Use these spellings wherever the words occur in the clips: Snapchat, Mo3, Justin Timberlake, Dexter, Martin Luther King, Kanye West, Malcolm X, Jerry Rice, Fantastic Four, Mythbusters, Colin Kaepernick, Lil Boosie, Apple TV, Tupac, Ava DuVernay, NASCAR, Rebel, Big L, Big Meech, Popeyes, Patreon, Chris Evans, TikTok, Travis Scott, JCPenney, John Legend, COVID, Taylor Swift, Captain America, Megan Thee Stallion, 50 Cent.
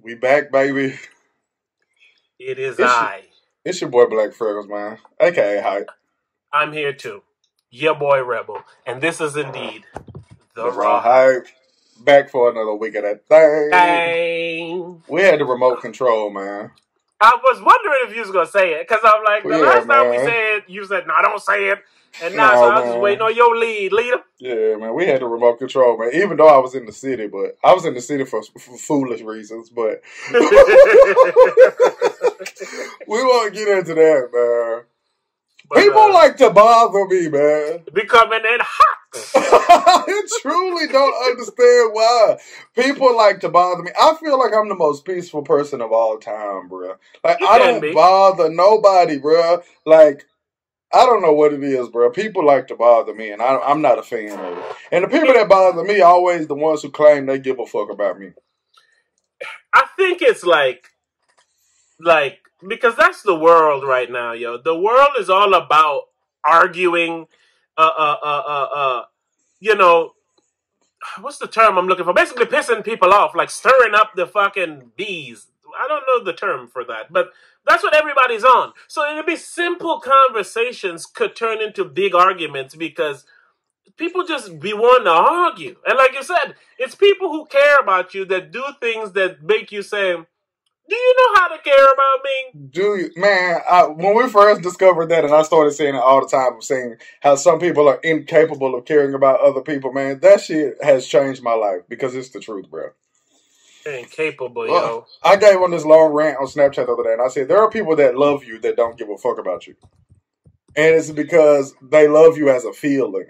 We back, baby. It is it's your boy Black Freckles, man. AKA Hype. I'm here too. Your boy Rebel. And this is indeed the Raw Hype. Back for another week of that thing. Dang. We had the remote control, man. I was wondering if you was going to say it. Because I'm like, the last time we said, you said, no, don't say it. And now I was just waiting on your lead, leader. Yeah, man, we had the remote control, man. Even though I was in the city, but I was in the city for foolish reasons, but we won't get into that, man. But, people like to bother me, man. Becoming it hot. I truly don't understand why people like to bother me. I feel like I'm the most peaceful person of all time, bro. Like I don't bother nobody, bro. Like. I don't know what it is, bro. People like to bother me, and I'm not a fan of it. And the people that bother me are always the ones who claim they give a fuck about me. I think it's like because that's the world right now, yo. The world is all about arguing. You know, what's the term I'm looking for? Basically, pissing people off, like stirring up the fucking bees. I don't know the term for that, but that's what everybody's on. So it'll be simple conversations could turn into big arguments because people just be wanting to argue. And like you said, it's people who care about you that do things that make you say, do you know how to care about me? Do you? Man, when we first discovered that and I started saying it all the time, I'm saying how some people are incapable of caring about other people, man, that shit has changed my life because it's the truth, bro. Incapable, yo. I gave on this long rant on Snapchat the other day, and I said, there are people that love you that don't give a fuck about you. And it's because they love you as a feeling.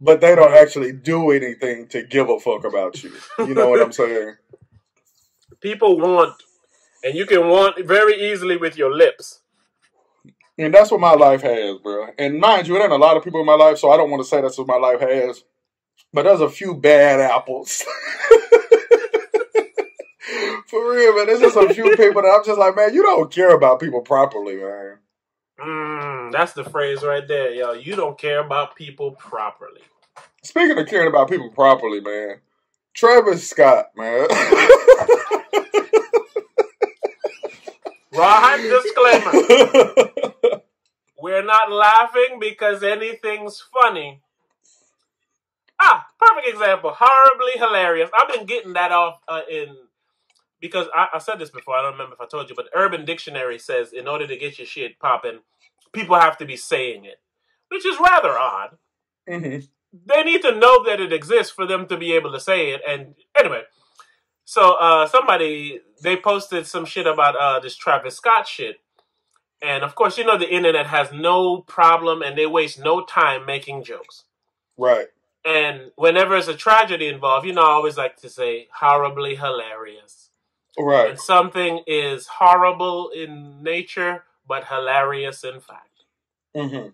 But they don't actually do anything to give a fuck about you. You know what I'm saying? People want, and you can want very easily with your lips. And that's what my life has, bro. And mind you, it ain't a lot of people in my life, so I don't want to say that's what my life has. But there's a few bad apples. For real, man. There's just a few people that I'm just like, man, you don't care about people properly, man. That's the phrase right there, yo. You don't care about people properly. Speaking of caring about people properly, man. Travis Scott, man. Rawhide disclaimer. We're not laughing because anything's funny. Ah, perfect example. Horribly hilarious. I've been getting that off because I said this before, I don't remember if I told you, but Urban Dictionary says in order to get your shit popping, people have to be saying it, which is rather odd. Mm-hmm. They need to know that it exists for them to be able to say it. And anyway, so somebody, they posted some shit about this Travis Scott shit. And of course, you know, the internet has no problem and they waste no time making jokes. Right. And whenever there's a tragedy involved, you know, I always like to say horribly hilarious. Right. And something is horrible in nature, but hilarious in fact. Mm-hmm.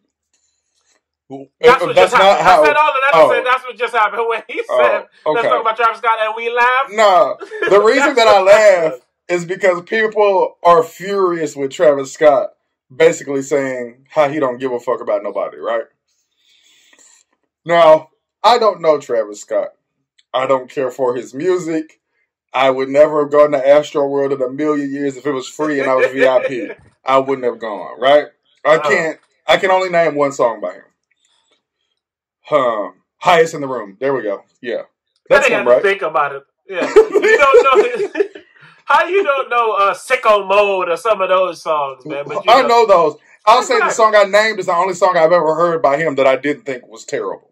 That's what just happened when he said, let's talk about Travis Scott, and we laughed. No, the reason that I laugh is because people are furious with Travis Scott, basically saying how he don't give a fuck about nobody, right? Now, I don't know Travis Scott. I don't care for his music. I would never have gone to Astroworld in a million years if it was free and I was VIP. I wouldn't have gone, right? I can only name one song by him. Highest in the Room. There we go. Yeah. That's him, right? Think about it. Yeah. You don't know. How you don't know Sicko Mode or some of those songs, man? But I know those. I'll say the song I named is the only song I've ever heard by him that I didn't think was terrible.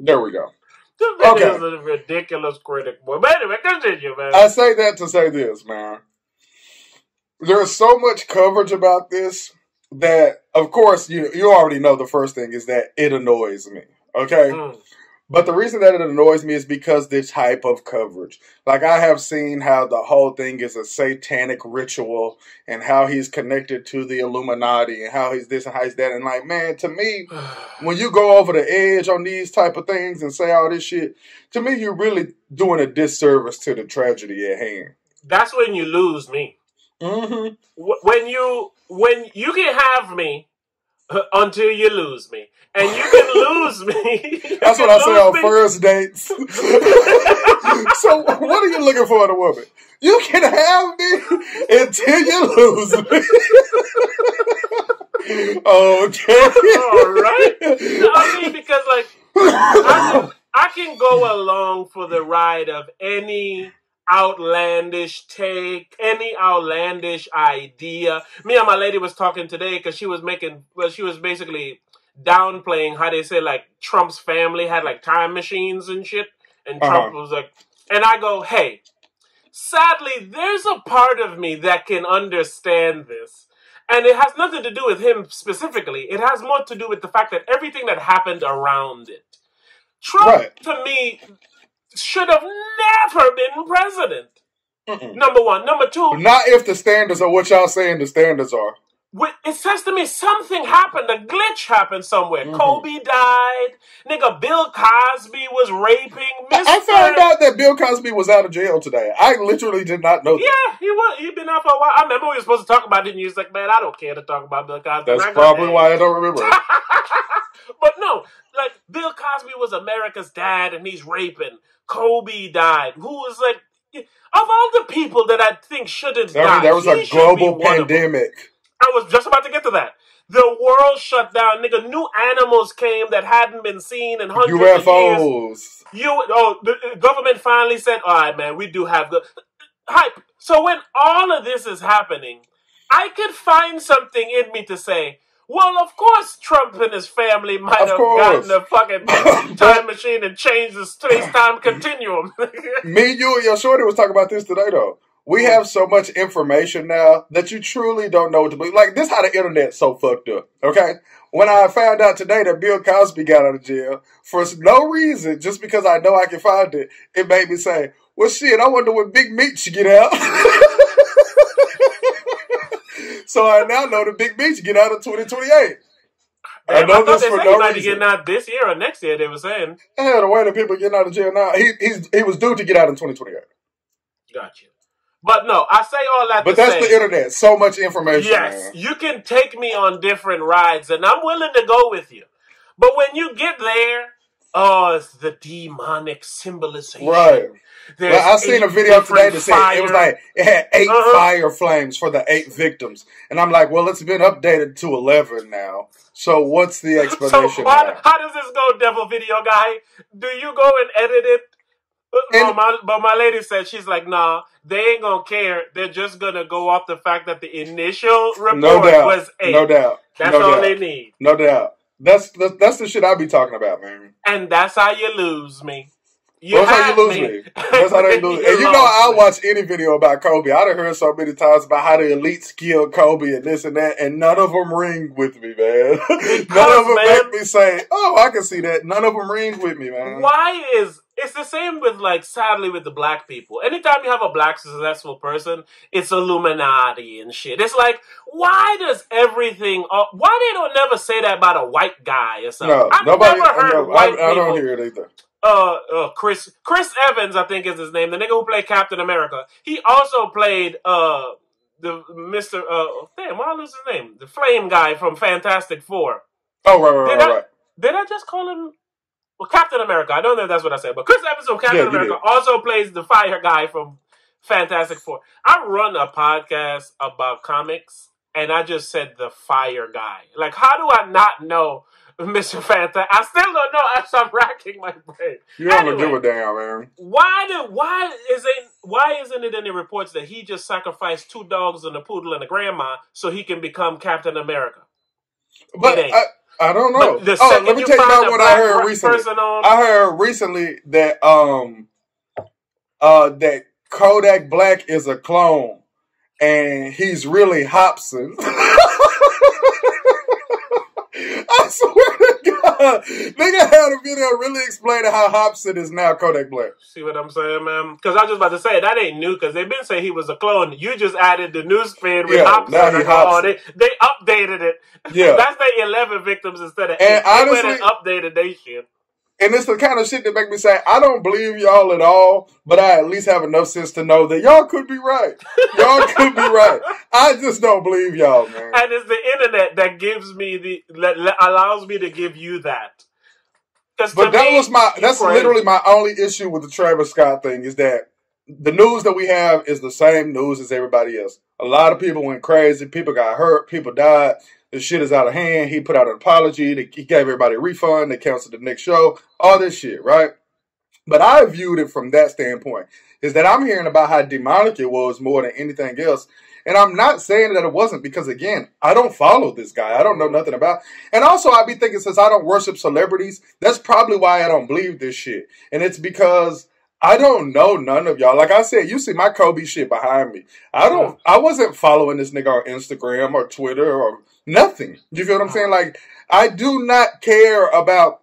There we go. This man is a ridiculous critic, boy. But anyway, continue, man. I say that to say this, man. There is so much coverage about this that, of course, you already know the first thing is that it annoys me, okay? Mm. But the reason that it annoys me is because the type of coverage. Like, I have seen how the whole thing is a satanic ritual and how he's connected to the Illuminati and how he's this and how he's that. And, like, man, to me, when you go over the edge on these type of things and say all this shit, to me, you're really doing a disservice to the tragedy at hand. That's when you lose me. Mm-hmm. When you can have me. Until you lose me. And you can lose me. That's what I say on first dates. So what are you looking for in a woman? You can have me until you lose me. Okay. All right. I mean, because like I can go along for the ride of any outlandish take, any outlandish idea. Me and my lady was talking today because she was making, well, she was basically downplaying how they say like Trump's family had like time machines and shit. And Trump was like, and I go, hey, sadly, there's a part of me that can understand this. And it has nothing to do with him specifically. It has more to do with the fact that everything that happened around it. Trump, right, to me, should have never been president. Mm-mm. Number one. Number two. Not if the standards are what y'all saying the standards are. It says to me something happened. A glitch happened somewhere. Mm-hmm. Kobe died. Nigga, Bill Cosby was raping. I found out that Bill Cosby was out of jail today. I literally did not know that. Yeah, he was. He'd been out for a while. I remember we were supposed to talk about it, and he was like, man, I don't care to talk about Bill Cosby. That's probably why I don't remember it. But no, like, Bill Cosby was America's dad, and he's raping. Kobe died. Who was like, of all the people that I think shouldn't die, there was a global pandemic. I was just about to get to that. The world shut down, nigga. New animals came that hadn't been seen in hundreds of years. UFOs. The government finally said, all right, man, we do have the hype. So when all of this is happening, I could find something in me to say, well, of course Trump and his family might have gotten a fucking time machine and changed the space-time continuum. Me, you, and your shorty was talking about this today, though. We have so much information now that you truly don't know what to believe. Like, this is how the internet's so fucked up, okay? When I found out today that Bill Cosby got out of jail, for no reason, just because I know I can find it, it made me say, well, shit, I wonder when Big Meech get out. So I now know that Big Meech get out of 2028. Damn, I thought this for no reason. Getting out this year or next year, they were saying. Yeah, the way that people getting out of jail now, he was due to get out in 2028. Gotcha. But no, I say all that to say. But that's the internet. So much information. Yes, you can take me on different rides, and I'm willing to go with you. But when you get there, oh, it's the demonic symbolization. Right. Well, I seen a video today that said it was like, it had 8 fire flames for the 8 victims. And I'm like, well, it's been updated to 11 now. So what's the explanation? So how does this go, devil video guy? Do you go and edit it? But my lady said, she's like, nah, they ain't gonna care. They're just gonna go off the fact that the initial report was 8. No doubt. That's all they need. No doubt. That's the shit I be talking about, man. And that's how you lose me. That's how you lose me. That's how they lose me. And you know, I'll watch any video about Kobe. I done heard so many times about how the elites killed Kobe and this and that, and none of them ring with me, man. None of them make me say, oh, I can see that. None of them ring with me, man. Why is... It's the same with, like, sadly, with the black people. Anytime you have a black successful person, it's Illuminati and shit. It's like, why does everything... why they don't never say that about a white guy or something? No, I've never heard white people... I don't hear it either. Chris Evans, I think is his name, the nigga who played Captain America. He also played why I lose his name? The Flame guy from Fantastic Four. Oh, right. Did I just call him... Well, Captain America, I don't know if that's what I said, but Chris Evans from Captain America also plays the fire guy from Fantastic Four. I run a podcast about comics, and I just said the fire guy. Like, how do I not know Mr. Fantastic? I still don't know as I'm racking my brain. You don't do it down, man. Why isn't it in the reports that he just sacrificed 2 dogs and a poodle and a grandma so he can become Captain America? But I don't know. Let me tell you about what I heard recently. I heard recently that that Kodak Black is a clone, and he's really Hobson. I swear to God, nigga had a video really explaining how Hobson is now Kodak Black. See what I'm saying, man? Because I was just about to say, that ain't new, because they've been saying he was a clone. You just added the new spin with Hobson. Now he Hobson. They updated it. Yeah. That's their 11 victims instead of 8. Honestly, updated their shit. And it's the kind of shit that make me say, I don't believe y'all at all, but I at least have enough sense to know that y'all could be right. Y'all could be right. I just don't believe y'all, man. And it's the internet that allows me to give you that. But that was my, that's literally my only issue with the Travis Scott thing, is that the news that we have is the same news as everybody else. A lot of people went crazy. People got hurt. People died. The shit is out of hand. He put out an apology. He gave everybody a refund. They canceled the next show. All this shit, right? But I viewed it from that standpoint, is that I'm hearing about how demonic it was more than anything else. And I'm not saying that it wasn't, because, again, I don't follow this guy. I don't know nothing about. And also, I be thinking, since I don't worship celebrities, that's probably why I don't believe this shit. And it's because I don't know none of y'all. Like I said, you see my Kobe shit behind me. I wasn't following this nigga on Instagram or Twitter or nothing. You feel what I'm saying? Like, I do not care about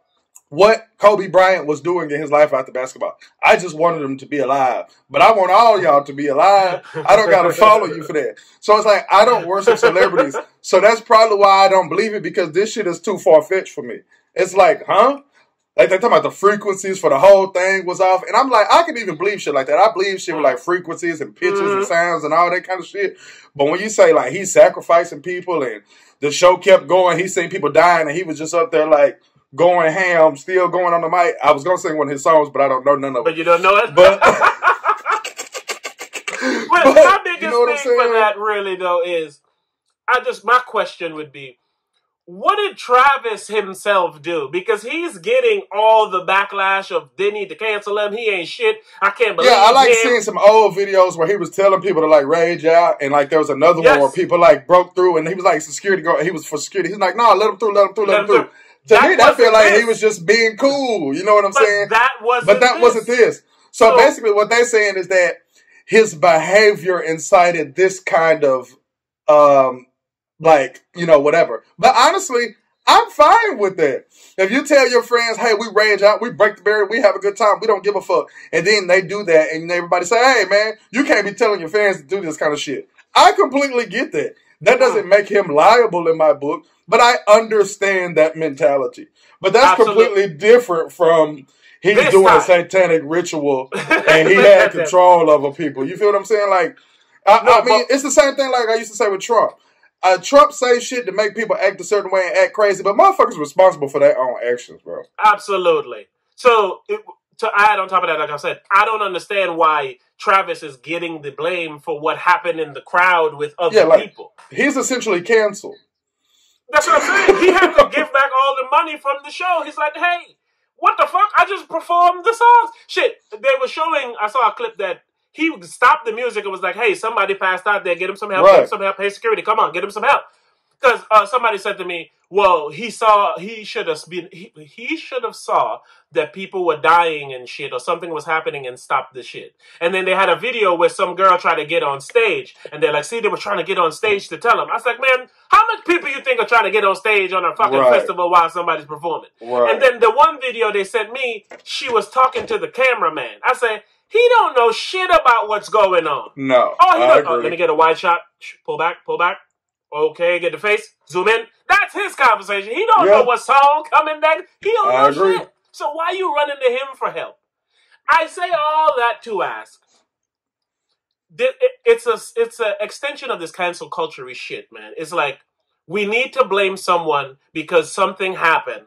what Kobe Bryant was doing in his life after basketball. I just wanted him to be alive. But I want all y'all to be alive. I don't got to follow you for that. So it's like, I don't worship celebrities. So that's probably why I don't believe it, because this shit is too far-fetched for me. It's like, huh? Like, they're talking about the frequencies for the whole thing was off. And I'm like, I can even believe shit like that. I believe shit with, like, frequencies and pitches and sounds and all that kind of shit. But when you say, like, he's sacrificing people and the show kept going, he's seen people dying, and he was just up there, like, going ham, still going on the mic. I was going to sing one of his songs, but I don't know none of them. But you don't know it? But, well, my biggest thing for that really, though, is, my question would be, what did Travis himself do? Because he's getting all the backlash of, they need to cancel him, he ain't shit, I can't believe him. Yeah, I like seeing some old videos where he was telling people to, like, rage out, and, like, there was another one where people, like, broke through, and he was, like, security guard, he was for security, he's like, no, let him through, let him through, let him through. To me, that felt like he was just being cool. You know what I'm saying? But that wasn't this. So basically what they're saying is that his behavior incited this kind of, like, you know, whatever. But honestly, I'm fine with that. If you tell your friends, hey, we rage out, we break the barrier, we have a good time, we don't give a fuck. And then they do that and everybody say, hey, man, you can't be telling your fans to do this kind of shit. I completely get that. That doesn't make him liable in my book. But I understand that mentality. But that's completely different from he's doing a satanic ritual and he had control over people. You feel what I'm saying? Like, I mean, it's the same thing like I used to say with Trump. Trump say shit to make people act a certain way and act crazy, but motherfuckers are responsible for their own actions, bro. Absolutely. So, to add on top of that, like I said, I don't understand why Travis is getting the blame for what happened in the crowd with other people. He's essentially canceled. That's what I'm saying. He had to give back all the money from the show. He's like, hey, what the fuck? I just performed the songs. Shit, they were showing, I saw a clip that he stopped the music and was like, hey, somebody passed out there. Get him some help. Right. Get him some help. Hey, security, come on. Get him some help. Because somebody said to me, well, he should have saw that people were dying and shit or something was happening and stopped the shit. And then they had a video where some girl tried to get on stage and they're like, see, they were trying to get on stage to tell him. I was like, man, how much people you think are trying to get on stage on a fucking festival while somebody's performing? Right. And then the one video they sent me, she was talking to the cameraman. I said, he don't know shit about what's going on. No. Oh, he don't. Oh, let me get a wide shot. Pull back, pull back. Okay, get the face, zoom in. That's his conversation. He don't know what song coming next. He don't know shit. So why you running to him for help? I say all that to ask. It's a extension of this cancel culture-y shit, man. It's like, we need to blame someone because something happened.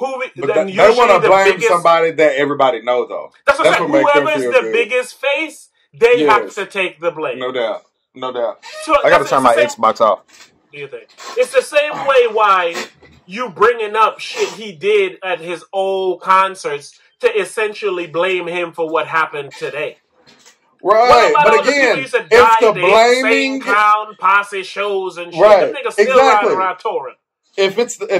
They want to blame somebody that everybody knows, though. That's what I'm saying. Whoever's the biggest face, they have to take the blame. No doubt. No doubt. So I gotta turn my Xbox off. Do you think? It's the same way why you bringing up shit he did at his old concerts to essentially blame him for what happened today. Right, but again, it's the blaming clown posse shows and shit. Right, them niggas still riding around touring. If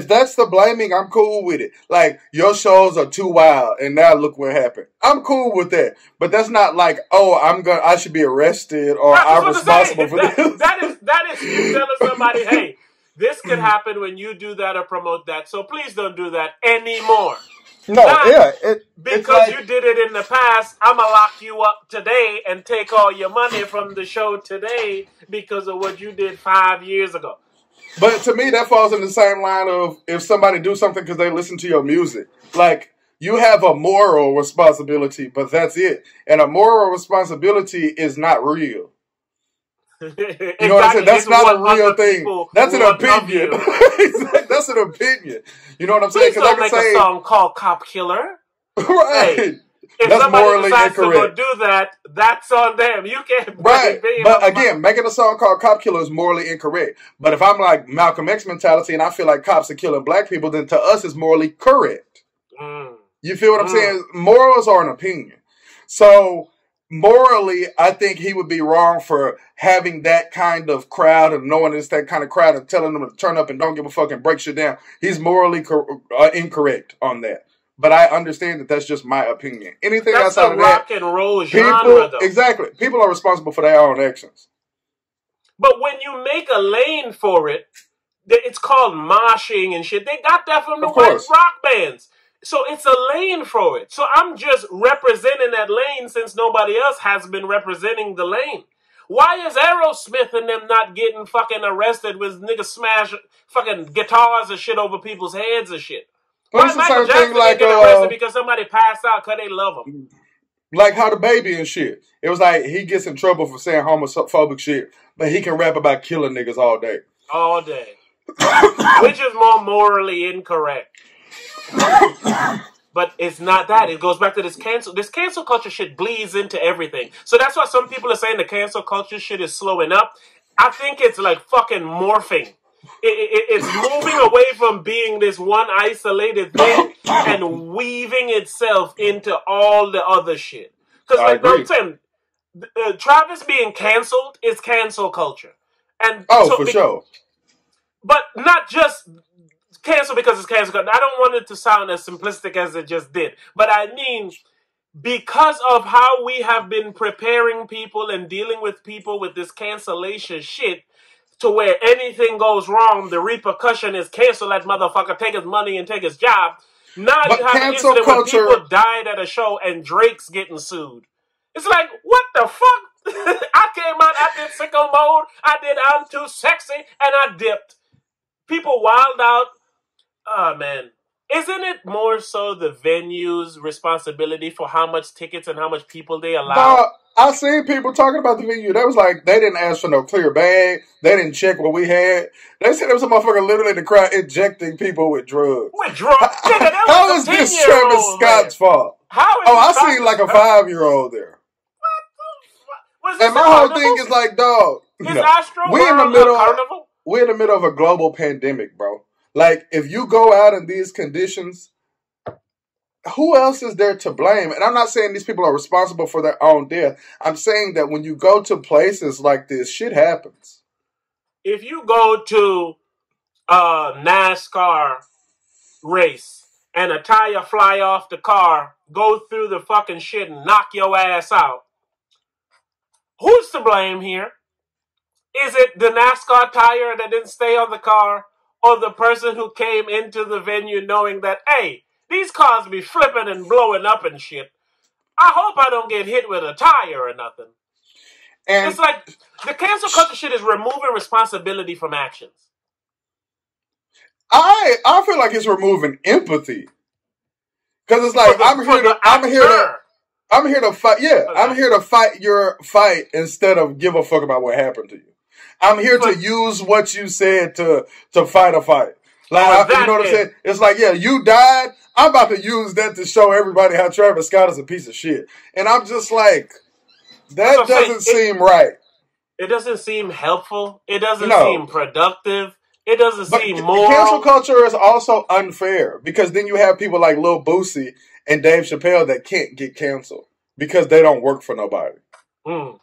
that's the blaming, I'm cool with it. Like, your shows are too wild, and now look what happened. I'm cool with that, but that's not like, oh, I should be arrested or I'm responsible for this. That is you telling somebody, hey, this could happen when you do that or promote that, so please don't do that anymore. No, because you did it in the past, I'm going to lock you up today and take all your money from the show today because of what you did 5 years ago. But to me, that falls in the same line of if somebody do something because they listen to your music. Like, you have a moral responsibility, but that's it. And a moral responsibility is not real. You know what I'm saying? That's not a real thing. That's an opinion. That's That's an opinion. You know what I'm saying? Please don't make a song called Cop Killer. Right. Hey, if that's somebody decides to do that, that's on them. You can't. Right. But again, making a song called Cop Killer is morally incorrect. But if I'm like Malcolm X mentality and I feel like cops are killing black people, then to us it's morally correct. Mm. You feel what I'm saying? Morals are an opinion. So morally, I think he would be wrong for having that kind of crowd and knowing it's that kind of crowd and telling them to turn up and don't give a fuck and break shit down. He's morally incorrect on that. But I understand that that's just my opinion. Anything outside of that, that's a rock and roll genre, though. Exactly. People are responsible for their own actions. But when you make a lane for it, it's called moshing and shit. They got that from the white rock bands. So it's a lane for it. So I'm just representing that lane since nobody else has been representing the lane. Why is Aerosmith and them not getting fucking arrested with niggas smash fucking guitars and shit over people's heads and shit? Well, it's the same thing like because somebody passed out because they love him. Like how DaBaby and shit. It was like he gets in trouble for saying homophobic shit, but he can rap about killing niggas all day. All day. Which is more morally incorrect. But it's not that. It goes back to this cancel. This cancel culture shit bleeds into everything. So that's why some people are saying the cancel culture shit is slowing up. I think it's like fucking morphing. It's moving away from being this one isolated thing and weaving itself into all the other shit. Because, like, don't tell Travis being canceled is cancel culture. And for sure. But not just cancel because it's cancel culture. I don't want it to sound as simplistic as it just did. But I mean, because of how we have been preparing people and dealing with people with this cancellation shit, to where anything goes wrong, the repercussion is cancel that motherfucker, take his money and take his job. Now you have an incident where people died at a show and Drake's getting sued. It's like, what the fuck? I came out, I did sicko mode, I did I'm Too Sexy, and I dipped. People wild out. Oh, man. Isn't it more so the venue's responsibility for how much tickets and how much people they allow? Nah. I seen people talking about the venue. They was like, they didn't ask for no clear bag. They didn't check what we had. They said there was a motherfucker literally in the crowd injecting people with drugs. With drugs? How is this Travis Scott's fault? I seen like a 5-year-old there. What the fuck? And my whole thing is like, dog, we're in the middle of a global pandemic, bro. Like, if you go out in these conditions, who else is there to blame? And I'm not saying these people are responsible for their own death. I'm saying that when you go to places like this, shit happens. If you go to a NASCAR race and a tire fly off the car, go through the fucking shit and knock your ass out, who's to blame here? Is it the NASCAR tire that didn't stay on the car or the person who came into the venue knowing that, hey, these cars be flipping and blowing up and shit. I hope I don't get hit with a tire or nothing. And it's like the cancel culture shit is removing responsibility from actions. I feel like it's removing empathy. Because it's like I'm here to fight. Yeah, okay. I'm here to fight your fight instead of give a fuck about what happened to you. I'm here to use what you said to fight a fight. Like, you know what I'm saying? It's like, yeah, you died. I'm about to use that to show everybody how Travis Scott is a piece of shit. And I'm just like, that doesn't seem right. It doesn't seem helpful. It doesn't seem productive. It doesn't seem moral. Cancel culture is also unfair because then you have people like Lil Boosie and Dave Chappelle that can't get canceled because they don't work for nobody. Mm.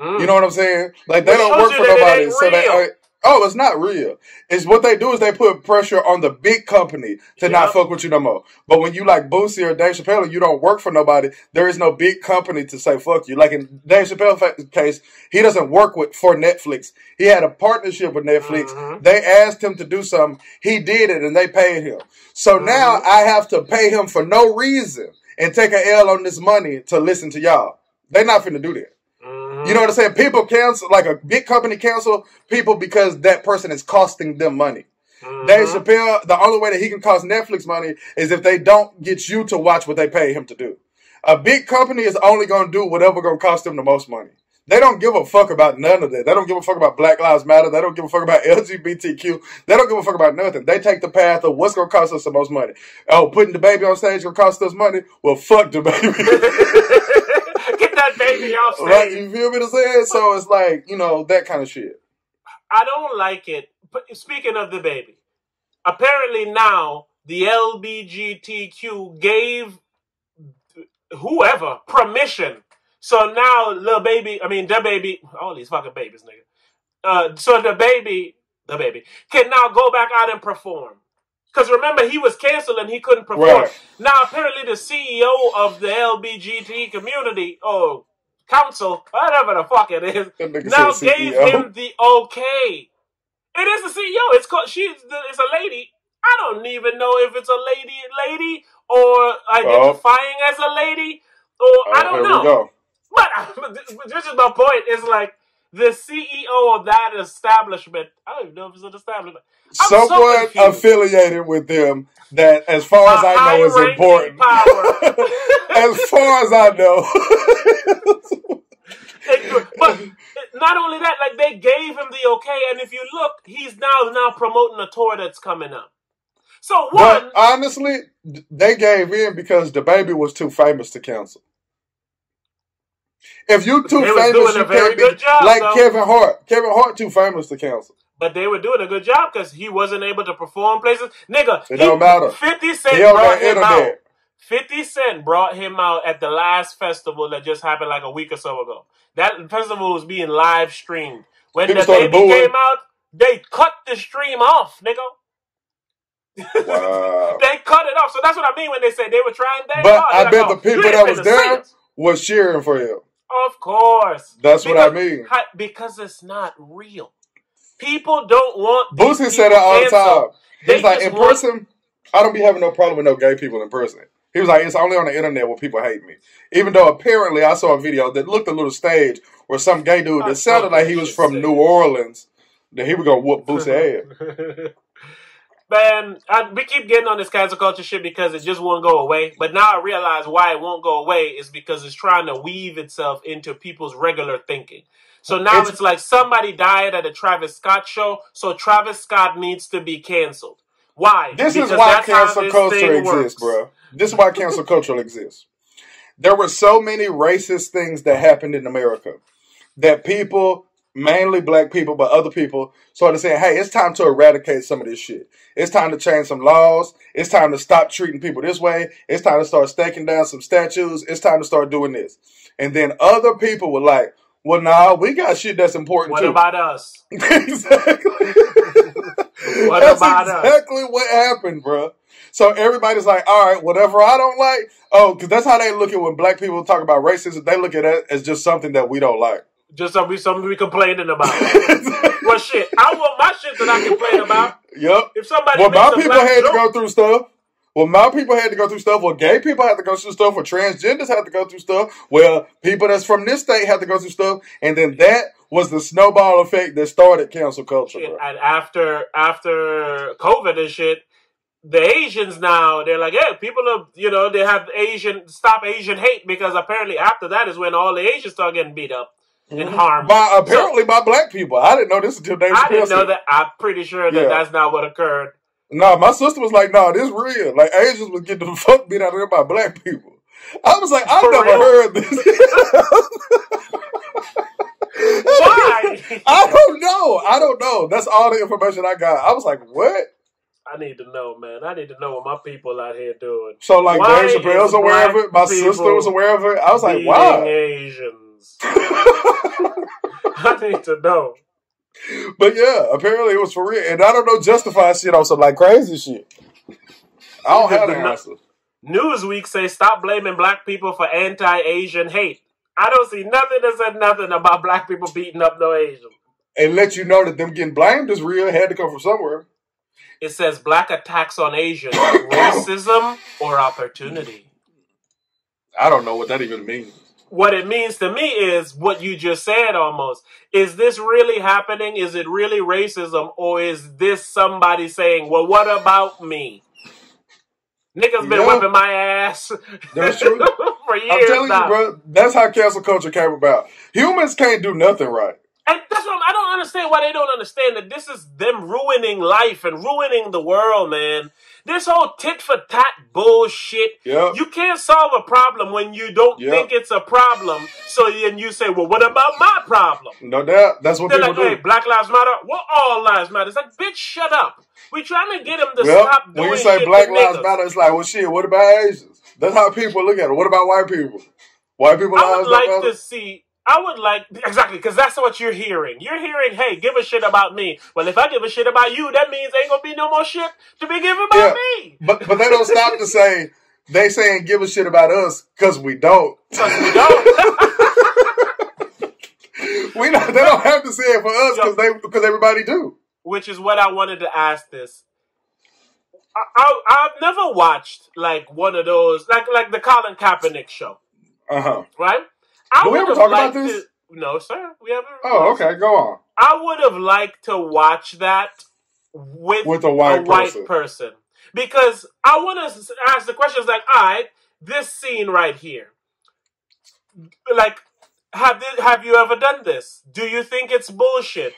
Mm. You know what I'm saying? Like, they don't work for nobody. So they... Oh, it's not real. It's what they do is they put pressure on the big company to not fuck with you no more. But when you like Boosie or Dave Chappelle, you don't work for nobody. There is no big company to say fuck you. Like in Dave Chappelle's case, he doesn't work for Netflix. He had a partnership with Netflix. Mm-hmm. They asked him to do something. He did it, and they paid him. So now I have to pay him for no reason and take an L on this money to listen to y'all. They're not finna do that. You know what I'm saying? People cancel, like a big company cancel people because that person is costing them money. Mm-hmm. Dave Chappelle, the only way that he can cost Netflix money is if they don't get you to watch what they pay him to do. A big company is only going to do whatever going to cost them the most money. They don't give a fuck about none of that. They don't give a fuck about Black Lives Matter. They don't give a fuck about LGBTQ. They don't give a fuck about nothing. They take the path of what's going to cost us the most money. Oh, putting DaBaby on stage going to cost us money? Well, fuck DaBaby. Get that baby off stage. Right, you feel me to say? So it's like, you know, that kind of shit. I don't like it. But speaking of DaBaby, apparently now the LGBTQ gave whoever permission. So now DaBaby, all these fucking babies, nigga. So DaBaby can now go back out and perform. Because remember, he was canceled and he couldn't perform. Right. Now, apparently, the CEO of the LGBT community, or council, whatever the fuck it is, now gave him the okay. It is the CEO. It's called. It's a lady. I don't even know if it's a lady or identifying as a lady, or I don't know. But this is my point. It's like, the CEO of that establishment, I don't even know if it's an establishment. Someone so affiliated with them that, as far as I know, is important. As far as I know. But not only that, like, they gave him the okay, and if you look, he's now promoting a tour that's coming up. So one... But honestly, they gave in because DaBaby was too famous to cancel. If you too famous, you can't be like Kevin Hart. Kevin Hart too famous to cancel. But they were doing a good job because he wasn't able to perform places. Nigga, it don't matter. 50 Cent brought him out. 50 Cent brought him out at the last festival that just happened like a week or so ago. That festival was being live streamed. When the baby came out, they cut the stream off, nigga. Wow. They cut it off. So that's what I mean when they say they were trying that. But I bet the people that was there was cheering for him. Of course. That's what I mean. Because it's not real. People don't want... Boosie said it all the time. He's like, in person, I don't be having no problem with no gay people in person. He was like, it's only on the internet where people hate me. Even though apparently I saw a video that looked a little staged where some gay dude that sounded like he was from New Orleans, that he would go whoop Boosie's head. Man, we keep getting on this cancel culture shit because it just won't go away. But now I realize why it won't go away is because it's trying to weave itself into people's regular thinking. So now it's like somebody died at a Travis Scott show, so Travis Scott needs to be canceled. Why? This is why cancel culture exists, bro. This is why cancel culture exists. There were so many racist things that happened in America that people... mainly black people, but other people started saying, hey, it's time to eradicate some of this shit. It's time to change some laws. It's time to stop treating people this way. It's time to start staking down some statues. It's time to start doing this. And then other people were like, well, nah, we got shit that's important too. What about us? Exactly. That's exactly what happened, bro. So everybody's like, all right, whatever I don't like. Oh, because that's how they look at when black people talk about racism. They look at it as just something that we don't like. Just something we complaining about. Well, shit, I want my shit that I complain about. Yep. If somebody my people had to go through stuff. Well, gay people had to go through stuff. Well, transgenders had to go through stuff. Well, people that's from this state had to go through stuff. And then that was the snowball effect that started cancel culture. Shit, and after COVID and shit, the Asians now, they're like, hey, people are, you know, they have stop Asian hate because apparently after that is when all the Asians start getting beat up. And harm by black people. I didn't know this until Dave Chappelle. I didn't know that. I'm pretty sure that that's not what occurred. No, my sister was like, "No, this is real. Like Asians was getting the fuck beat out of them by black people." I was like, "I never heard this." Why? I don't know. I don't know. That's all the information I got. I was like, "What?" I need to know, man. I need to know what my people out here doing. So, like, Dave Chappelle's aware of it. My sister was aware of it. I was like, "Wow, Asians." I need to know. But yeah, apparently it was for real. And I don't know justify shit on some like crazy shit. I don't have the answer. Newsweek says stop blaming black people for anti-Asian hate. I don't see nothing that said nothing about black people beating up no Asians. And let you know that them getting blamed is real. It had to come from somewhere. It says black attacks on Asians, racism or opportunity. I don't know what that even means. What it means to me is what you just said almost. Is this really happening? Is it really racism? Or is this somebody saying, well, what about me? Niggas been whipping my ass. That's true. For years. I'm telling you, bro, that's how cancel culture came about. Humans can't do nothing right. And that's what I don't understand why they don't understand that this is them ruining life and ruining the world, man. This whole tit for tat bullshit. Yep. You can't solve a problem when you don't think it's a problem. So then you say, well, what about my problem? No doubt. That's what people do. Hey, Black Lives Matter. Well, all lives matter. It's like, bitch, shut up. We're trying to get them to stop doing shit. When you say Black Lives Matter, it's like, well, shit, what about Asians? That's how people look at it. What about white people? White people lives don't matter. I would like to see... I would like, exactly, because that's what you're hearing. You're hearing, hey, give a shit about me. Well, if I give a shit about you, that means ain't going to be no more shit to be given about me. But they don't stop to say, they saying give a shit about us because we don't. Because we don't. They don't have to say it for us because everybody do. Which is what I wanted to ask this. I've never watched, like, one of those, like the Colin Kaepernick show. Uh-huh. Right? Do we ever talk about this? No, sir. We haven't. Oh, okay. Go on. I would have liked to watch that with a white person. Because I want to ask the questions like, all right, this scene right here. Like, have you ever done this? Do you think it's bullshit?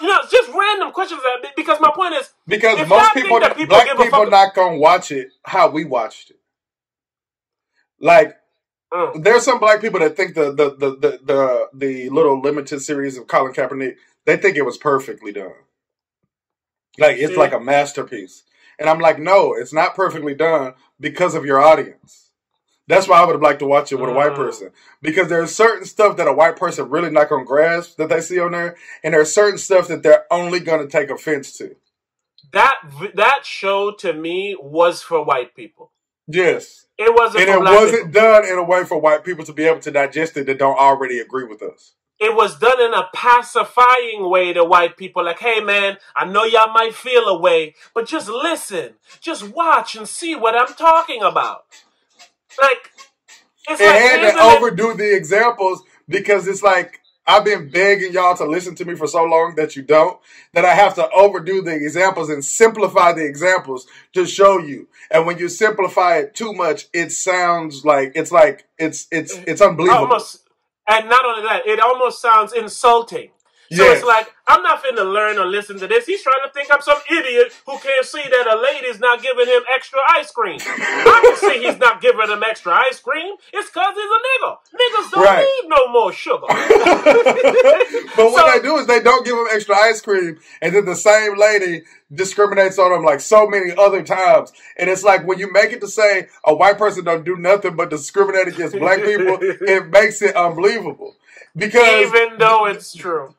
You know, just random questions. Because my point is... Because most people, black people not going to watch it how we watched it. Like... There's some black people that think the little limited series of Colin Kaepernick, they think it was perfectly done. Like, it's like a masterpiece. And I'm like, no, it's not perfectly done because of your audience. That's why I would have liked to watch it with a white person. Because there's certain stuff that a white person really not going to grasp that they see on there. And there's certain stuff that they're only going to take offense to. That show, to me, was for white people. Yes. It wasn't and it wasn't people. Done in a way for white people to be able to digest it that don't already agree with us. It was done in a pacifying way to white people. Like, hey, man, I know y'all might feel a way, but just listen. Just watch and see what I'm talking about. Like, it's it like... had to overdo the examples because it's like, I've been begging y'all to listen to me for so long that you don't, that I have to overdo the examples and simplify the examples to show you. And when you simplify it too much, it sounds like, it's unbelievable. And not only that, it almost sounds insulting. So it's like, I'm not finna learn or listen to this. He's trying to think I'm some idiot who can't see that a lady's not giving him extra ice cream. I can see he's not giving him extra ice cream. It's because he's a nigga. Niggas don't need no more sugar. But what they do is they don't give him extra ice cream, and then the same lady discriminates on him like so many other times. And it's like when you make it to say a white person don't do nothing but discriminate against black people, it makes it unbelievable. Because even though it's true.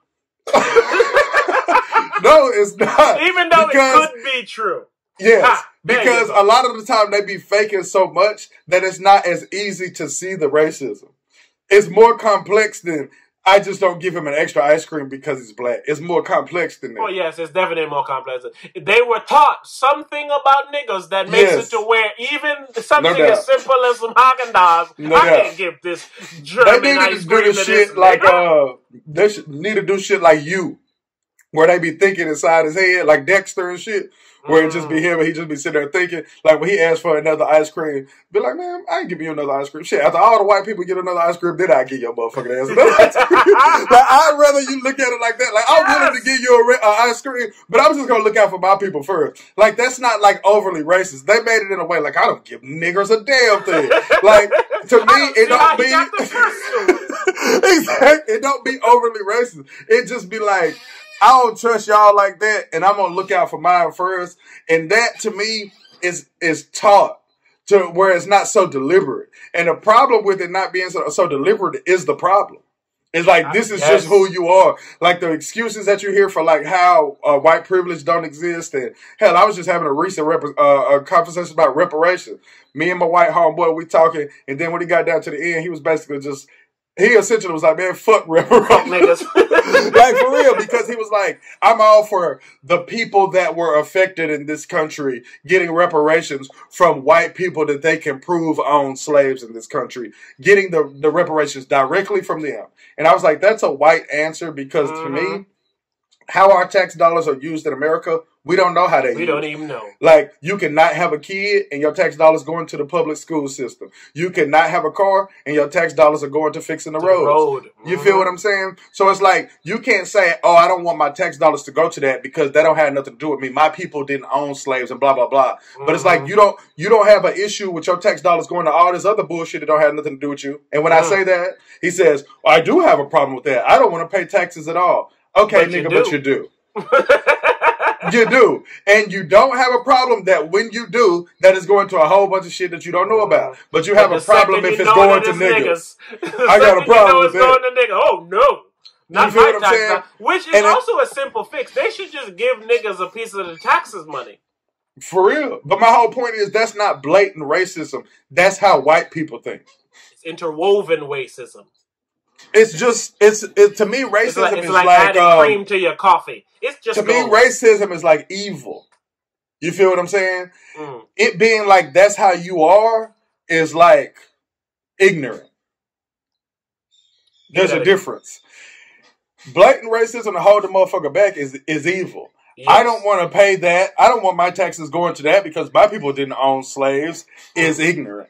No, it's not. Even though it could be true. Yes, because a lot of the time they be faking so much that it's not as easy to see the racism. It's more complex than I just don't give him an extra ice cream because he's black. It's more complex than that. Oh, yes, it's definitely more complex. They were taught something about niggas that makes it to where even something as simple as some Haagen-Dazs, can't give this German ice cream to this shit like they need to do shit like you, where they be thinking inside his head, like Dexter and shit, where it just be him and he just be sitting there thinking, like when he asked for another ice cream, be like, man, I ain't giving you another ice cream. Shit, after all the white people get another ice cream, then I give your motherfucking ass another ice cream. Like, I'd rather you look at it like that. Like, I'm willing to give you an ice cream, but I'm just going to look out for my people first. Like, that's not, like, overly racist. They made it in a way, like, I don't give niggers a damn thing. Like, to me, it don't be... Exactly. It don't be overly racist. It just be like... I don't trust y'all like that, and I'm going to look out for mine first. And that, to me, is taught to where it's not so deliberate. And the problem with it not being so deliberate is the problem. It's like, this is just who you are. Like, the excuses that you hear for, like, how white privilege don't exist. And, hell, I was just having a recent a conversation about reparations. Me and my white homeboy, we talking. And then when he got down to the end, he was basically just... He essentially was like, man, fuck reparations. Like, for real, because he was like, I'm all for the people that were affected in this country getting reparations from white people that they can prove owned slaves in this country, getting the reparations directly from them. And I was like, that's a white answer because to me, how our tax dollars are used in America, We don't know how they use. We don't even know. Like, you cannot have a kid and your tax dollars going to the public school system. You cannot have a car and your tax dollars are going to fixing the roads. You feel what I'm saying? So it's like, you can't say, oh, I don't want my tax dollars to go to that because that don't have nothing to do with me. My people didn't own slaves and blah, blah, blah. But it's like, you don't have an issue with your tax dollars going to all this other bullshit that don't have nothing to do with you. And when I say that, he says, oh, I do have a problem with that. I don't want to pay taxes at all. Okay, but nigga, but you do. You do. And you don't have a problem that when you do, that is going to a whole bunch of shit that you don't know about. But you have a problem if it's going to niggas. I got a problem with that. Oh, no. Not my tax. Which is also a simple fix. They should just give niggas a piece of the taxes money. For real. But my whole point is that's not blatant racism. That's how white people think. It's interwoven racism. It's just, to me, racism is like adding cream to your coffee. It's just me, racism is like evil. You feel what I'm saying? Mm. It being like that's how you are is like ignorant. There's a difference. Blatant racism to hold the motherfucker back is evil. Yes. I don't want to pay that. I don't want my taxes going to that because my people didn't own slaves is ignorant.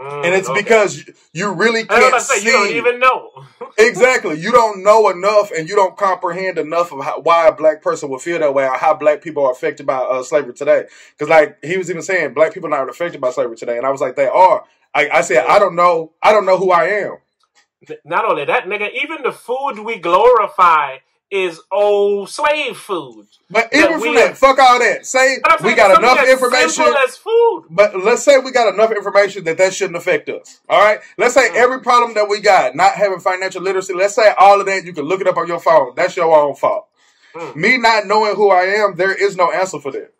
And it's because you really can't see. You don't even know. Exactly. You don't know enough and you don't comprehend enough of why a black person would feel that way or how black people are affected by slavery today. Because, like, he was even saying black people are not affected by slavery today. And I was like, they are. I said, I don't know. I don't know who I am. Not only that, nigga, even the food we glorify is old slave food. But even from that, fuck all that. Say we got enough information. As food. But let's say we got enough information that shouldn't affect us. All right? Let's say every problem that we got, not having financial literacy, let's say all of that, you can look it up on your phone. That's your own fault. Me not knowing who I am, there is no answer for that.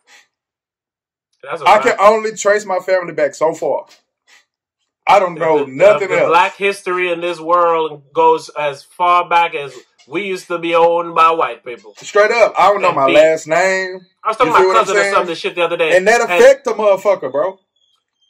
I can only trace my family back so far. I don't know nothing else. Black history in this world goes as far back as we used to be owned by white people. Straight up. I don't know my last name. I was talking to my cousin or something shit the other day. And that affect the motherfucker, bro.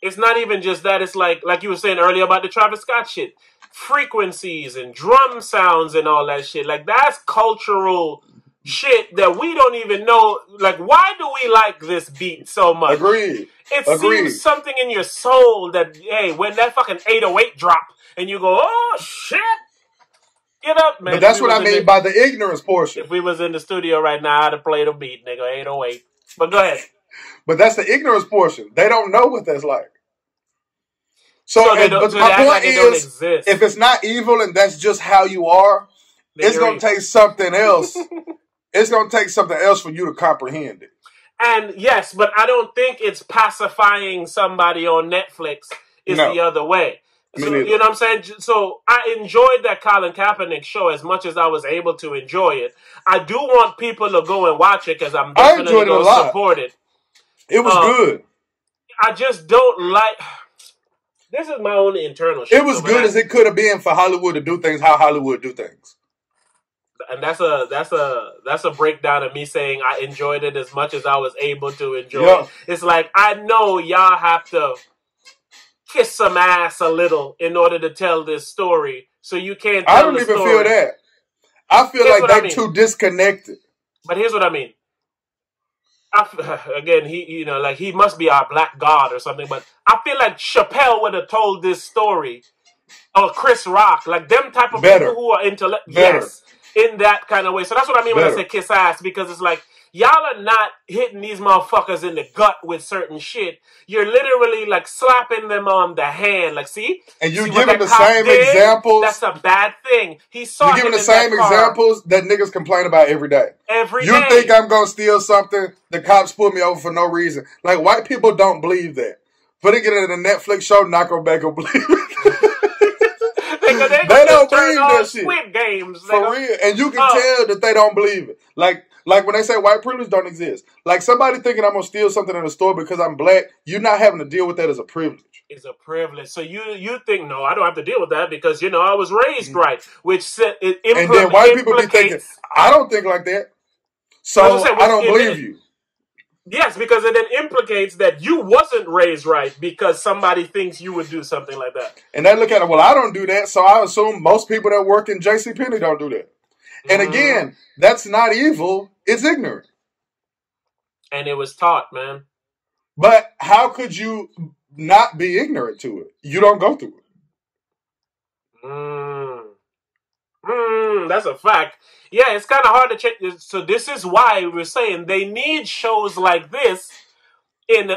It's not even just that. It's like you were saying earlier about the Travis Scott shit. Frequencies and drum sounds and all that shit. Like, that's cultural shit that we don't even know. Like, why do we like this beat so much? Agreed. It seems something in your soul that, hey, when that fucking 808 drop and you go, oh, shit. Get up, man. But that's what I mean by the ignorance portion. If we was in the studio right now, I'd have played a beat, nigga, 808. But go ahead. But that's the ignorance portion. They don't know what that's like. But my point is, if it's not evil and that's just how you are, it's going to take something else. It's going to take something else for you to comprehend it. And yes, but I don't think it's pacifying somebody on Netflix is the other way. So, you know what I'm saying? So I enjoyed that Colin Kaepernick show as much as I was able to enjoy it. I do want people to go and watch it because I'm definitely going to support it. It was good. I just don't like... This is my own internal shit. It was good as it could have been for Hollywood to do things how Hollywood do things. And that's a breakdown of me saying I enjoyed it as much as I was able to enjoy it. It's like, I know y'all have to kiss some ass a little in order to tell this story. So you can't tell the story. I don't even feel that. I feel like they're too disconnected. But here's what I mean. Again, he must be our black god or something, but I feel like Chappelle would have told this story. Or Chris Rock. Like them type of people who are intellectual. Yes. In that kind of way. So that's what I mean when I say kiss ass, because it's like, y'all are not hitting these motherfuckers in the gut with certain shit. You're literally, like, slapping them on the hand. Like, see? And you give him the same examples. That's a bad thing. He saw you giving the same examples that niggas complain about every day. Every day. You think I'm going to steal something? The cops pull me over for no reason. Like, white people don't believe that. But they get into the Netflix show, not go back and believe it. They don't believe that shit. Games, for real. And you can tell that they don't believe it. Like when they say white privilege don't exist. Like somebody thinking I'm going to steal something in the store because I'm black, you're not having to deal with that as a privilege. It's a privilege. So you think, no, I don't have to deal with that because, you know, I was raised right. Which said it implicates. And then white people be thinking, I don't think like that. So I don't believe you. Yes, because it then implicates that you wasn't raised right because somebody thinks you would do something like that. And they look at it, well, I don't do that, so I assume most people that work in JCPenney don't do that. And again, that's not evil, it's ignorant. And it was taught, man. But how could you not be ignorant to it? You don't go through it. That's a fact. Yeah, it's kind of hard to check. So this is why we're saying they need shows like this in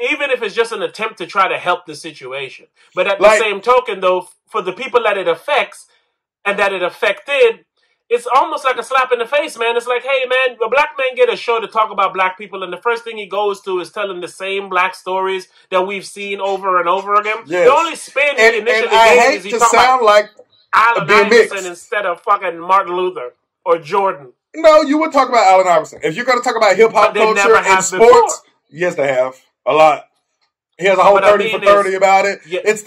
even if it's just an attempt to try to help the situation. But at the same token, though, for the people that it affects and that it affected, it's almost like a slap in the face, man. It's like, hey, man, a black man get a show to talk about black people, and the first thing he goes to is telling the same black stories that we've seen over and over again. Yes. The only spin he initially gave is he talked about Allen Iverson instead of fucking Martin Luther or Jordan. No, you would talk about Allen Iverson. If you're going to talk about hip-hop culture and sports, yes, they have. A lot. He has a whole 30 for 30 about it. Yeah. It's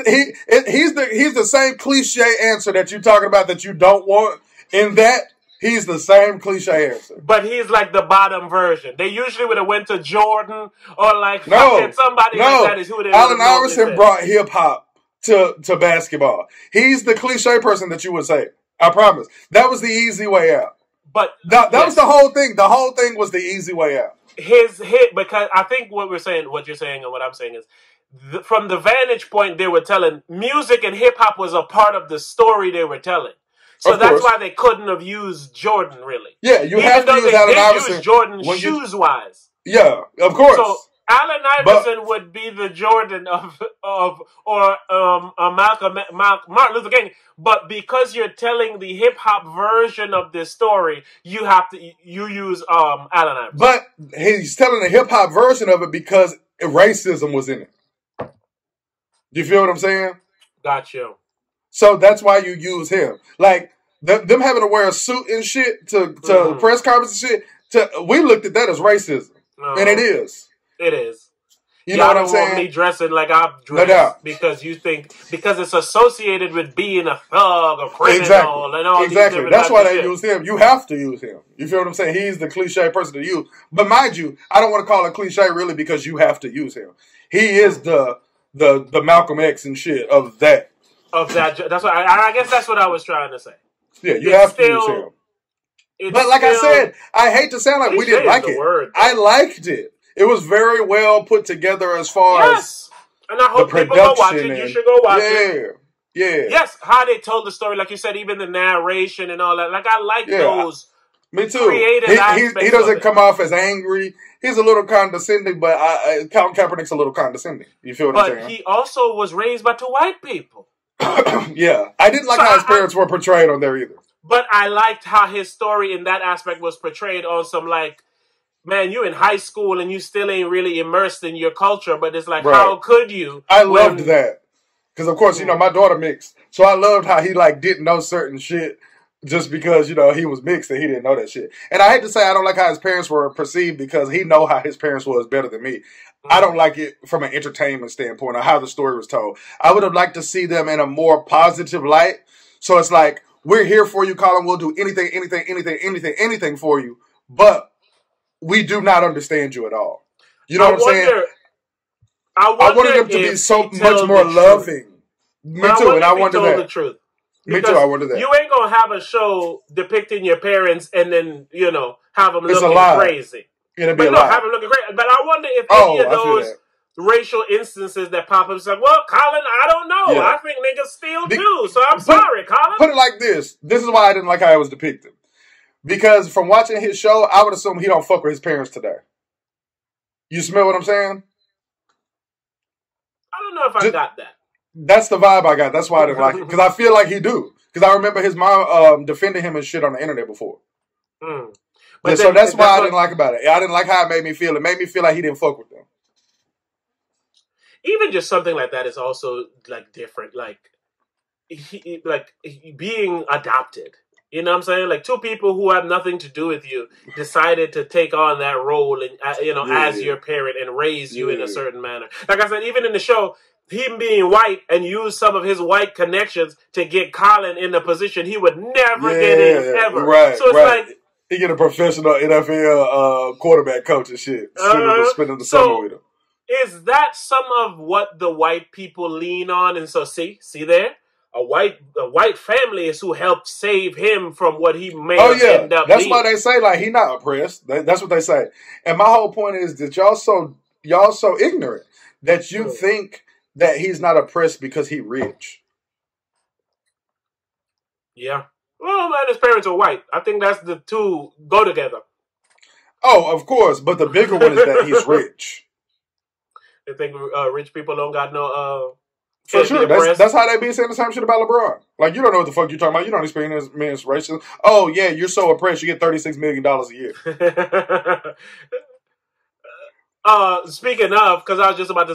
he's the same cliche answer that you're talking about that you don't want. In that, he's the same cliche answer. But he's like the bottom version. They usually would have went to Jordan or like somebody like that is who they Allen Iverson brought hip-hop to basketball. He's the cliche person that you would say. I promise. That was the easy way out. But that was the whole thing. The whole thing was the easy way out. His hit, because I think what we're saying, what you're saying and what I'm saying is, from the vantage point they were telling, music and hip-hop was a part of the story they were telling. So that's why they couldn't have used Jordan, really. Yeah, you have to use Allen Iverson. Use Jordan shoes-wise. Yeah, of course. So Allen Iverson would be the Jordan of Martin Luther King. But because you're telling the hip-hop version of this story, you have to use Allen Iverson. But he's telling the hip-hop version of it because racism was in it. You feel what I'm saying? Gotcha. So that's why you use him. Like, them having to wear a suit and shit to press conferences and shit, we looked at that as racism. And it is. It is. You know what I'm saying? Y'all don't want me dressing like I've dressed because you think, because it's associated with being a thug, a criminal, and all these different That's why they use him. You have to use him. You feel what I'm saying? He's the cliche person to use. But mind you, I don't want to call it cliche really because you have to use him. He is the Malcolm X and shit of that. Of that, that's what I guess that's what I was trying to say. Yeah, you have to use him. But like I said, I hate to sound like we didn't like it. I liked it. It was very well put together as far as the production. And I hope people go watch it. You should go watch it. Yeah. Yes, how they told the story, like you said, even the narration and all that. Like, I like those. Me too. He doesn't come off as angry. He's a little condescending, but Colin Kaepernick's a little condescending. You feel what I'm saying? But he also was raised by two white people. Yeah, I didn't like how his parents were portrayed on there either. But I liked how his story in that aspect was portrayed on some like, man, you in high school and you still ain't really immersed in your culture, but it's like, how could you? I loved that. Because, of course, you know, my daughter mixed. So I loved how he like didn't know certain shit just because, you know, he was mixed and he didn't know that shit. And I hate to say I don't like how his parents were perceived because he know how his parents was better than me. I don't like it from an entertainment standpoint or how the story was told. I would have liked to see them in a more positive light. So it's like, we're here for you, Colin. We'll do anything for you. But we do not understand you at all. You know what I'm saying? I wanted them to be so much more loving. Me too, and I wonder that. The truth. Me too, I wonder that. You ain't going to have a show depicting your parents and then, you know, have them looking crazy. But no, I haven't looked great. But I wonder if any of those racial instances that pop up is like, well, Colin, I don't know. Yeah. I think niggas still do. So I'm sorry, Colin. Put it like this. This is why I didn't like how it was depicted. Because from watching his show, I would assume he don't fuck with his parents today. You smell what I'm saying? I don't know if I got that. That's the vibe I got. That's why I didn't like it. Because I feel like he do. Because I remember his mom defending him and shit on the internet before. Mm. But so that's why I didn't like about it. I didn't like how it made me feel. It made me feel like he didn't fuck with them. Even just something like that is also like different. Like he being adopted. You know what I'm saying? Like two people who have nothing to do with you decided to take on that role and as your parent and raise you in a certain manner. Like I said, even in the show, him being white and use some of his white connections to get Colin in the position he would never get in ever. Right, so it's like. He get a professional NFL quarterback coach and shit. Spending the summer with him. Is that some of what the white people lean on? And so see there? a white family is who helped save him from what he may end up being. That's why they say, like, he not oppressed. That's what they say. And my whole point is that y'all so ignorant that you think that he's not oppressed because he rich. Yeah. Well, man, his parents are white. I think that's the two go together. Oh, of course. But the bigger one is that he's rich. They think rich people don't got no... For sure. That's how they be saying the same shit about LeBron. Like, you don't know what the fuck you're talking about. You don't experience men's racism. Oh, yeah, you're so oppressed. You get $36 million a year. Speaking of, because I was about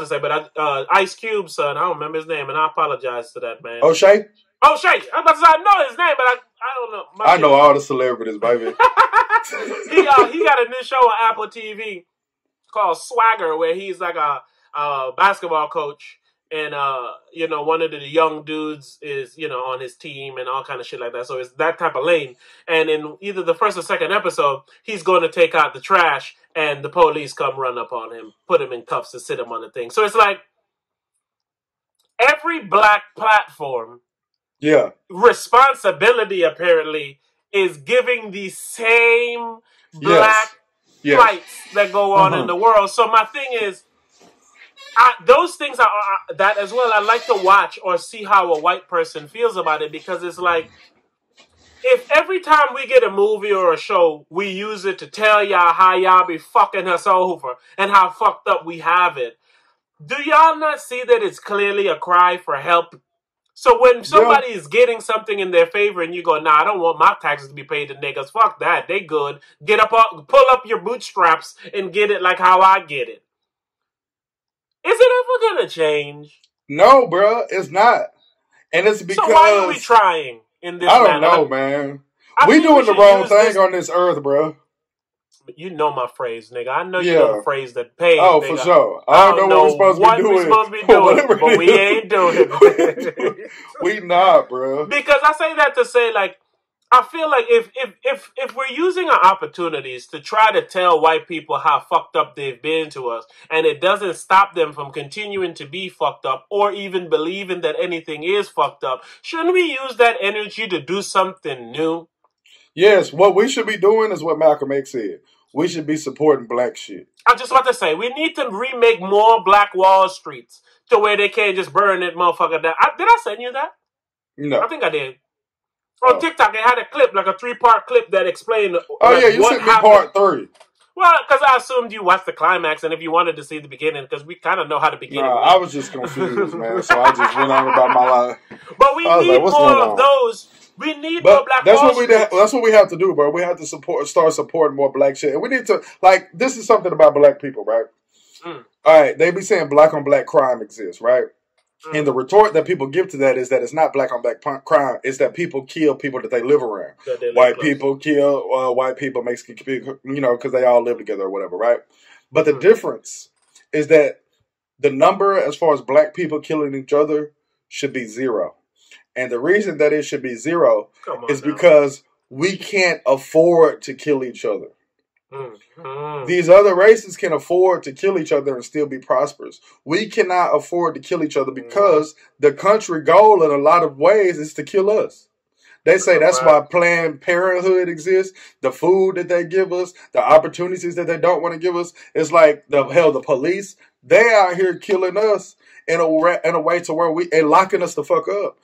to say, but Ice Cube's son, I don't remember his name, and I apologize to that man. O'Shea? O'Shea. I was about to say, I know his name, but I don't know. I know all the celebrities, baby. He got a new show on Apple TV called Swagger, where he's like a basketball coach. And, you know, one of the young dudes is, you know, on his team and all kind of shit like that. So it's that type of lane. And in either the first or second episode, he's going to take out the trash and the police come run up on him, put him in cuffs and sit him on the thing. So it's like every black platform responsibility apparently is giving the same black fights that go on in the world. So my thing is, those things are that as well. I like to watch or see how a white person feels about it, because it's like, if every time we get a movie or a show, we use it to tell y'all how y'all be fucking us over and how fucked up we have it, do y'all not see that it's clearly a cry for help? So when somebody is getting something in their favor and you go, nah, I don't want my taxes to be paid to niggas, fuck that, they good, pull up your bootstraps and get it like how I get it. Is it ever gonna change? No, bro, it's not, and it's because. So why are we trying in this? I don't know, man. We doing the wrong thing on this earth, bro. You know my phrase, nigga. I know you know the phrase that pays. Oh, nigga. For sure. I don't know what we're supposed to be doing, but we ain't doing it. We not, bro. Because I say that to say, like, I feel like if we're using our opportunities to try to tell white people how fucked up they've been to us, and it doesn't stop them from continuing to be fucked up or even believing that anything is fucked up, shouldn't we use that energy to do something new? Yes, what we should be doing is what Malcolm X said. We should be supporting black shit. I just want to say, we need to remake more Black Wall Streets to where they can't just burn that motherfucker down. Did I send you that? No. I think I did. On TikTok, it had a clip, like a three-part clip that explained. Oh, like, yeah, you sent me part three. Well, because I assumed you watched the climax, and if you wanted to see the beginning, because we kind of know how to begin. Nah, I was just confused, man, so I just went on about my life. But we need like, more of those. We need more black that's what we have to do, bro. We have to start supporting more black shit. And we need to, like, this is something about black people, right? Mm. All right, they be saying black-on-black crime exists, right? And the retort that people give to that is that it's not black-on-black crime. It's that people kill people that they live around. People kill white people, because they all live together or whatever, right? But the difference is that the number as far as black people killing each other should be zero. And the reason that it should be zero is because we can't afford to kill each other. These other races can afford to kill each other and still be prosperous. We cannot afford to kill each other because the country goal in a lot of ways is to kill us. They say that's why Planned Parenthood exists, the food that they give us, the opportunities that they don't want to give us. It's like, the police, they out here killing us in a way to where and locking us the fuck up.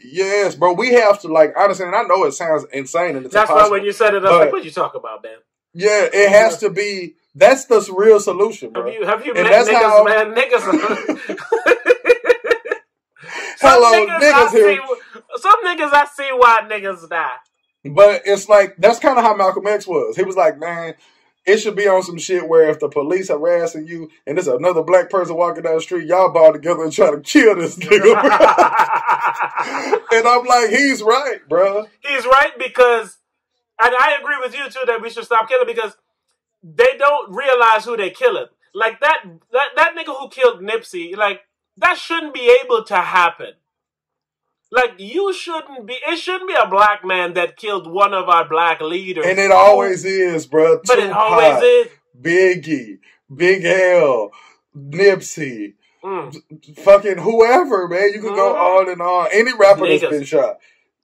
Yes, bro, we have to, like, honestly, and I know it sounds insane. And it's that's impossible, why when you said it, I was like, what are you talking about, man? Yeah, it has to be, that's the real solution, bro. Have you met niggas, man? Niggas. Hello, niggas here. Some niggas I see why niggas die. But it's like, that's kind of how Malcolm X was. He was like, man, it should be on some shit where if the police harassing you and there's another black person walking down the street, y'all ball together and try to kill this nigga, bro. And I'm like, he's right, bro. He's right because, and I agree with you too, that we should stop killing because they don't realize who they killing. Like that nigga who killed Nipsey, like that shouldn't be able to happen. Like, it shouldn't be a black man that killed one of our black leaders. And it always is, bro. But Tupac, it always is. Biggie, Big L, Nipsey, fucking whoever, man. You could go on and on. Any rapper that's been shot.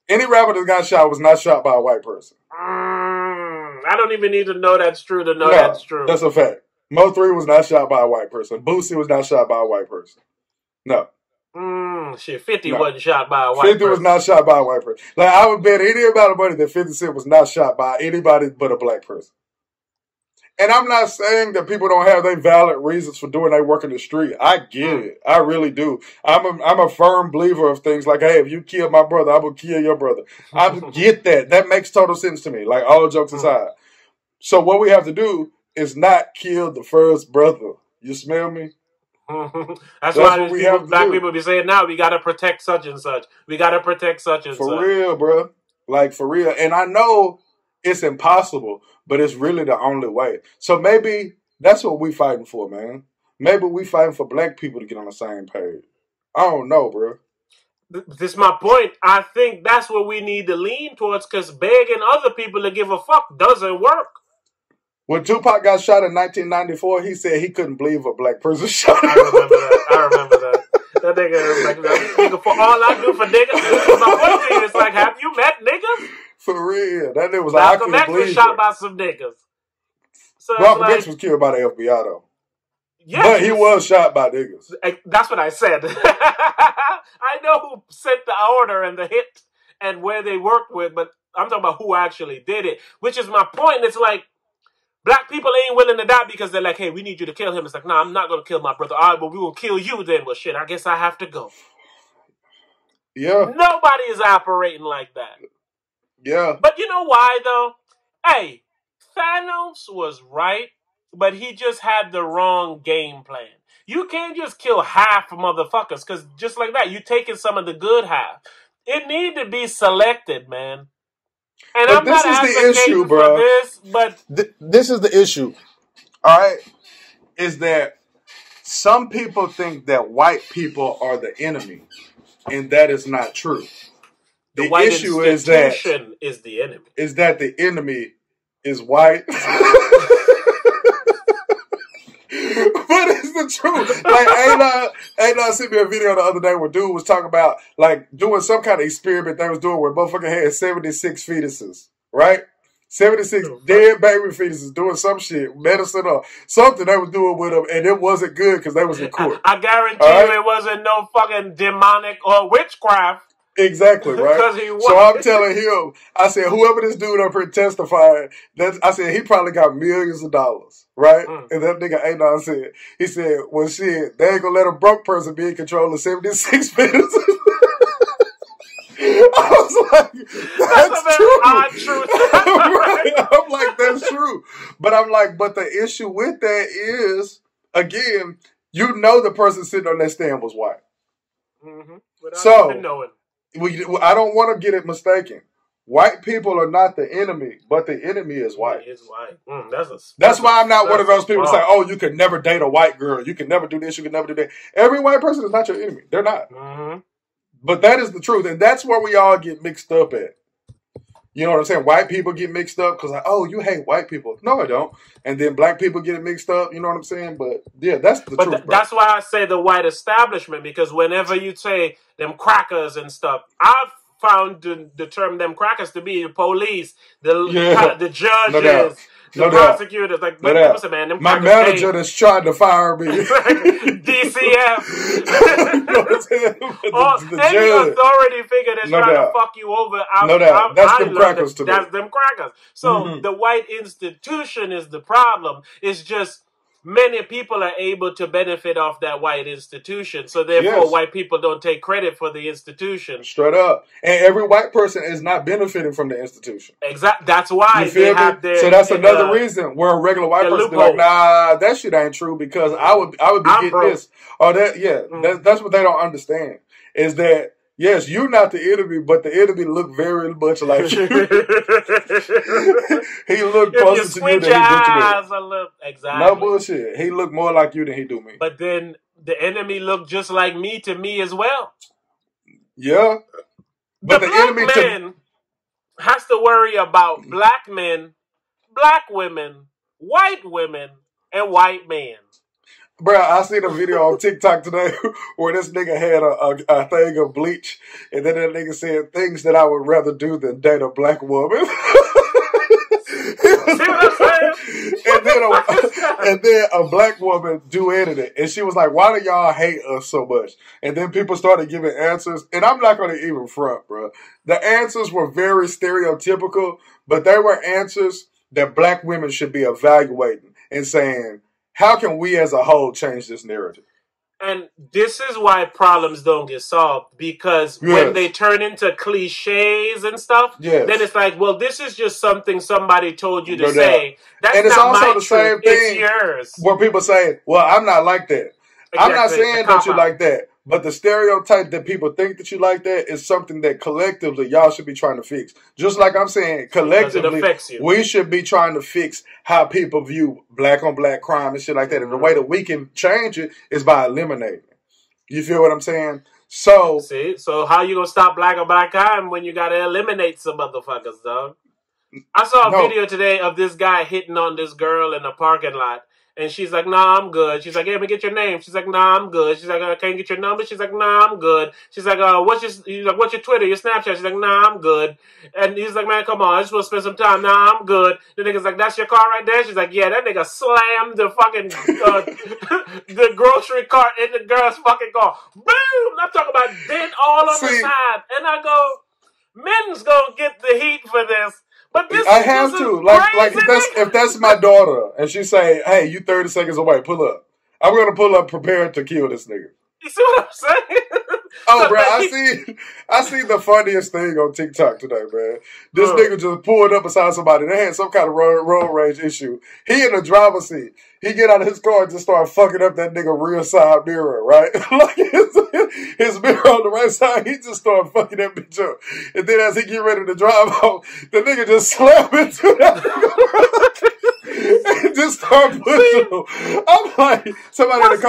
Any rapper that got shot was not shot by a white person. I don't even need to know that's true to know that's true. That's a fact. Mo3 was not shot by a white person. Boosie was not shot by a white person. No. Shit, 50 wasn't shot by a white person. 50 was not shot by a white person. Like, I would bet any amount of money that 50 Cent was not shot by anybody but a black person. And I'm not saying that people don't have their valid reasons for doing their work in the street. I get it. I really do. I'm a firm believer of things like, hey, if you kill my brother, I will kill your brother. I get that. That makes total sense to me. Like, all jokes aside. So what we have to do is not kill the first brother. You smell me? That's why black people be saying now, we got to protect such and such. We got to protect such and such. For real, bro. Like, for real. And I know it's impossible, but it's really the only way. So maybe that's what we fighting for, man. Maybe we fighting for black people to get on the same page. I don't know, bro. This is my point. I think that's what we need to lean towards, because begging other people to give a fuck doesn't work. When Tupac got shot in 1994, he said he couldn't believe a black person shot him. I remember that. I remember that. That nigga was like, nigga, for all I do for niggas, my point to you is like, have you met niggas? For real. That nigga was like, I couldn't believe it. Malcolm X was shot by some niggas. So Malcolm X was killed by the FBI, though. Yes. But he was shot by niggas. That's what I said. I know who sent the order and the hit and where they worked with, but I'm talking about who actually did it, which is my point. It's like, black people ain't willing to die because they're like, hey, we need you to kill him. It's like, nah, I'm not going to kill my brother. All right, but we will kill you then. Well, shit, I guess I have to go. Yeah. Nobody is operating like that. Yeah. But you know why, though? Hey, Thanos was right, but he just had the wrong game plan. You can't just kill half motherfuckers because just like that, you're taking some of the good half. It need to be selected, man. And but I'm this not is the issue, bro. This, but this is the issue. All right, is that some people think that white people are the enemy, and that is not true. The white issue is that the enemy is that the enemy is white. But it's the truth. Like, A-Nod sent me a video the other day where dude was talking about, like, doing some kind of experiment they was doing where motherfucker had 76 fetuses, right? 76 dead baby fetuses doing some shit, medicine or something they was doing with them, and it wasn't good because they was in court. I guarantee you it wasn't no fucking demonic or witchcraft. Exactly, right? So I'm telling him, I said, whoever this dude up here testifying, I said, he probably got millions of dollars, right? And that nigga A-Nod said, he said, well, shit, they ain't gonna let a broke person be in control of 76 minutes. I was like, that's true. Odd truth. I'm like, that's true. But I'm like, but the issue with that is, again, you know the person sitting on that stand was white. Without even knowing. I don't want to get it mistaken. White people are not the enemy, but the enemy is white. He is white. That's why I'm not one of those people who say, oh, you can never date a white girl. You can never do this. You can never do that. Every white person is not your enemy. They're not. But that is the truth. And that's where we all get mixed up at. You know what I'm saying? White people get mixed up because, like, oh, you hate white people. No, I don't. And then black people get it mixed up. You know what I'm saying? But, yeah, that's the truth. That's why I say the white establishment, because whenever you say them crackers and stuff, I've found the term them crackers to be the police, the judges, the prosecutors. Like, listen, man, them crackers. My manager that's trying to fire me. DCF. Any authority figure that's trying to fuck you over. That's them crackers to me. That's them crackers. So the white institution is the problem. It's just many people are able to benefit off that white institution. So therefore, white people don't take credit for the institution. Straight up. And every white person is not benefiting from the institution. Exactly. That's why they have their... So that's another reason where a regular white person be like, nah, that shit ain't true because I would be getting this. Or that, that's what they don't understand. Is that, yes, you're not the enemy, but the enemy looked very much like you. He looked closer to you than he did to me. Exactly. No bullshit. He looked more like you than he do me. But then the enemy looked just like me to me as well. Yeah. But the enemy man has to worry about black men, black women, white and white men. Bro, I seen a video on TikTok today where this nigga had a thing of bleach, and then that nigga said, things that I would rather do than date a black woman. and then a black woman duetted it, and she was like, why do y'all hate us so much? And then people started giving answers, and I'm not going to even front, bro. The answers were very stereotypical, but they were answers that black women should be evaluating and saying, how can we as a whole change this narrative? And this is why problems don't get solved, because when they turn into cliches and stuff, then it's like, well, this is just something somebody told you to say. That's and it's not also my the same truth. Thing yours. Where people say, well, I'm not like that. Exactly. I'm not saying that you're like that, but the stereotype that people think that you like that is something that collectively y'all should be trying to fix. Just like I'm saying, collectively, we should be trying to fix how people view black on black crime and shit like that. And the way that we can change it is by eliminating it. You feel what I'm saying? So, see, so how you gonna stop black on black crime when you gotta eliminate some motherfuckers, dog? I saw a video today of this guy hitting on this girl in a parking lot. And she's like, nah, I'm good. She's like, hey, let me get your name. She's like, nah, I'm good. She's like, I can't get your number. She's like, nah, I'm good. She's like, he's like, what's your Twitter, your Snapchat? She's like, nah, I'm good. And he's like, man, come on, I just want to spend some time. Nah, I'm good. The nigga's like, that's your car right there? She's like, yeah, that nigga slammed the fucking, the grocery cart in the girl's fucking car. Boom! I'm talking about dent all on the side. And I go, men's gonna get the heat for this. But this, I have this to. Like if that's my daughter and she say, hey, you 30 seconds away, pull up. I'm going to pull up prepared to kill this nigga. You see what I'm saying? Oh, bro, I see the funniest thing on TikTok today, man. This nigga just pulled up beside somebody. They had some kind of road rage issue. He in the driver's seat. He get out of his car and just start fucking up that nigga rear side mirror, right? Like his mirror on the right side, he just started fucking that bitch up. And then as he get ready to drive home, the nigga just slammed into that nigga. And just start pushing them. I'm like, somebody in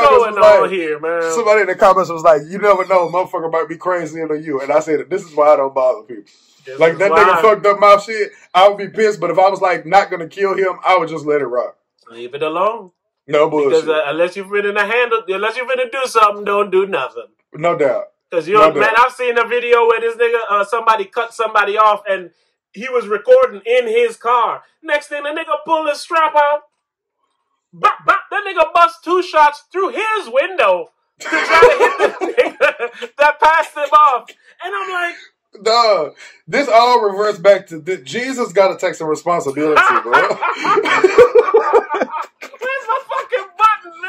the comments was like, you never know, motherfucker might be crazier than you. And I said, this is why I don't bother people. This like that nigga fucked up my shit, I would be pissed. But if I was like not gonna kill him, I would just let it rock. Leave it alone. No bullshit. Because unless you're finna do something, don't do nothing. No doubt. Because man, I've seen a video where this nigga, somebody cut somebody off and he was recording in his car. Next thing, the nigga pulled his strap out. Bop, bop. That nigga bust two shots through his window to try to hit the nigga that passed him off. And I'm like, duh. This all reverts back to this. Jesus got to take some responsibility, bro. Where's my fucking button,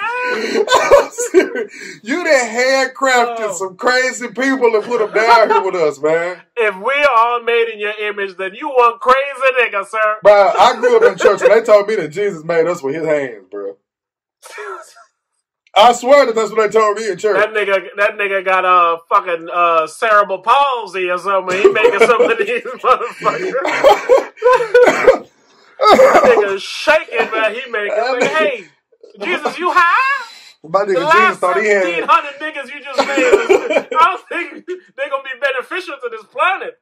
man? I'm serious. You done handcrafted some crazy people and put them down here with us, man. If we are all made in your image, then you one crazy nigga, sir. Bro, I grew up in church and they told me that Jesus made us with his hands, bro. I swear that that's what they told me in church. That nigga got a fucking cerebral palsy or something. He making something of these motherfuckers. That nigga's shaking, man. He making like, hey, Jesus, you high? My nigga Jesus thought he had 1,700 niggas you just made. I don't think they're gonna be beneficial to this planet.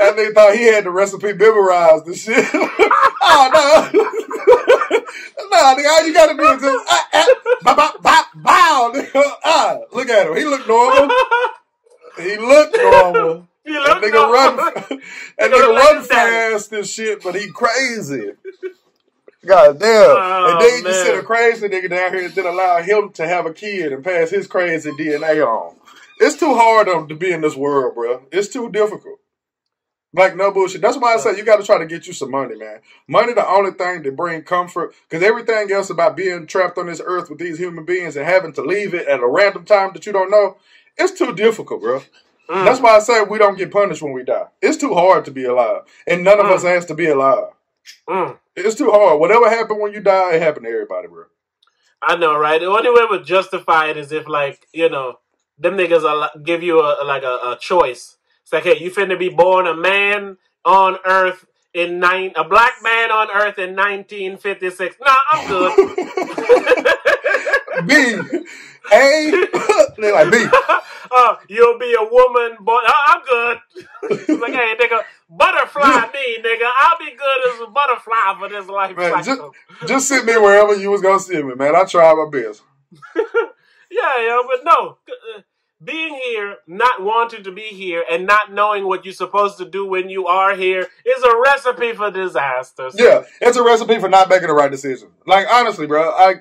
That nigga thought he had the recipe memorized and shit. Oh no. Nah, nigga, all you gotta do is just bow, nigga. Look at him. He looked normal. That nigga normal. That nigga run fast and shit, but he crazy. God damn. And then you just send a crazy nigga down here and then allow him to have a kid and pass his crazy DNA on. It's too hard to be in this world, bro. It's too difficult. Like, no bullshit. That's why I say you got to try to get you some money, man. Money the only thing that bring comfort. Because everything else about being trapped on this earth with these human beings and having to leave it at a random time that you don't know, it's too difficult, bro. That's why I say we don't get punished when we die. It's too hard to be alive. And none of us has to be alive. It's too hard. Whatever happened when you die, it happened to everybody, bro. I know, right? The only way we justify it is if, like, you know, them niggas give you a choice. It's like, hey, you finna be born a man on earth in a black man on earth in 1956. Nah, I'm good. They're like, B. You'll be a woman, boy. I'm good. It's like, hey, nigga, butterfly me, nigga. I'll be good as a butterfly for this life. Man, just sit me wherever you was gonna sit me, man. I tried my best. Yeah, but no. Being here, not wanting to be here, and not knowing what you're supposed to do when you are here is a recipe for disaster. So. Yeah, it's a recipe for not making the right decision. Like, honestly, bro,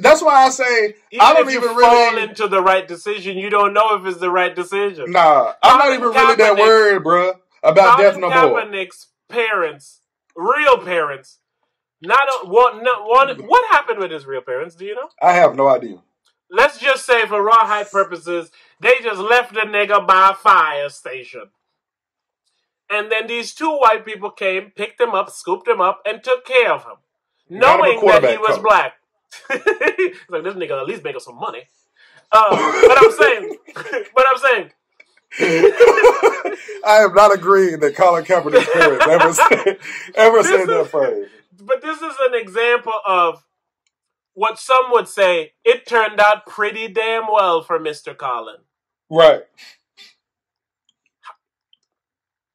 that's why I say even I don't even really fall into the right decision. You don't know if it's the right decision. Nah, I'm not even really that worried, bro, about death no more. Kaepernick's parents, real parents, what happened with his real parents? Do you know? I have no idea. Let's just say, for Raw Hype purposes, they just left the nigga by a fire station. And then these two white people came, picked him up, scooped him up, and took care of him. Knowing that he was black. Like, this nigga at least make us some money. But I'm saying. I am not agreeing that Colin Kaepernick's parents ever said that phrase. But this is an example of what some would say, it turned out pretty damn well for Mr. Colin. Right.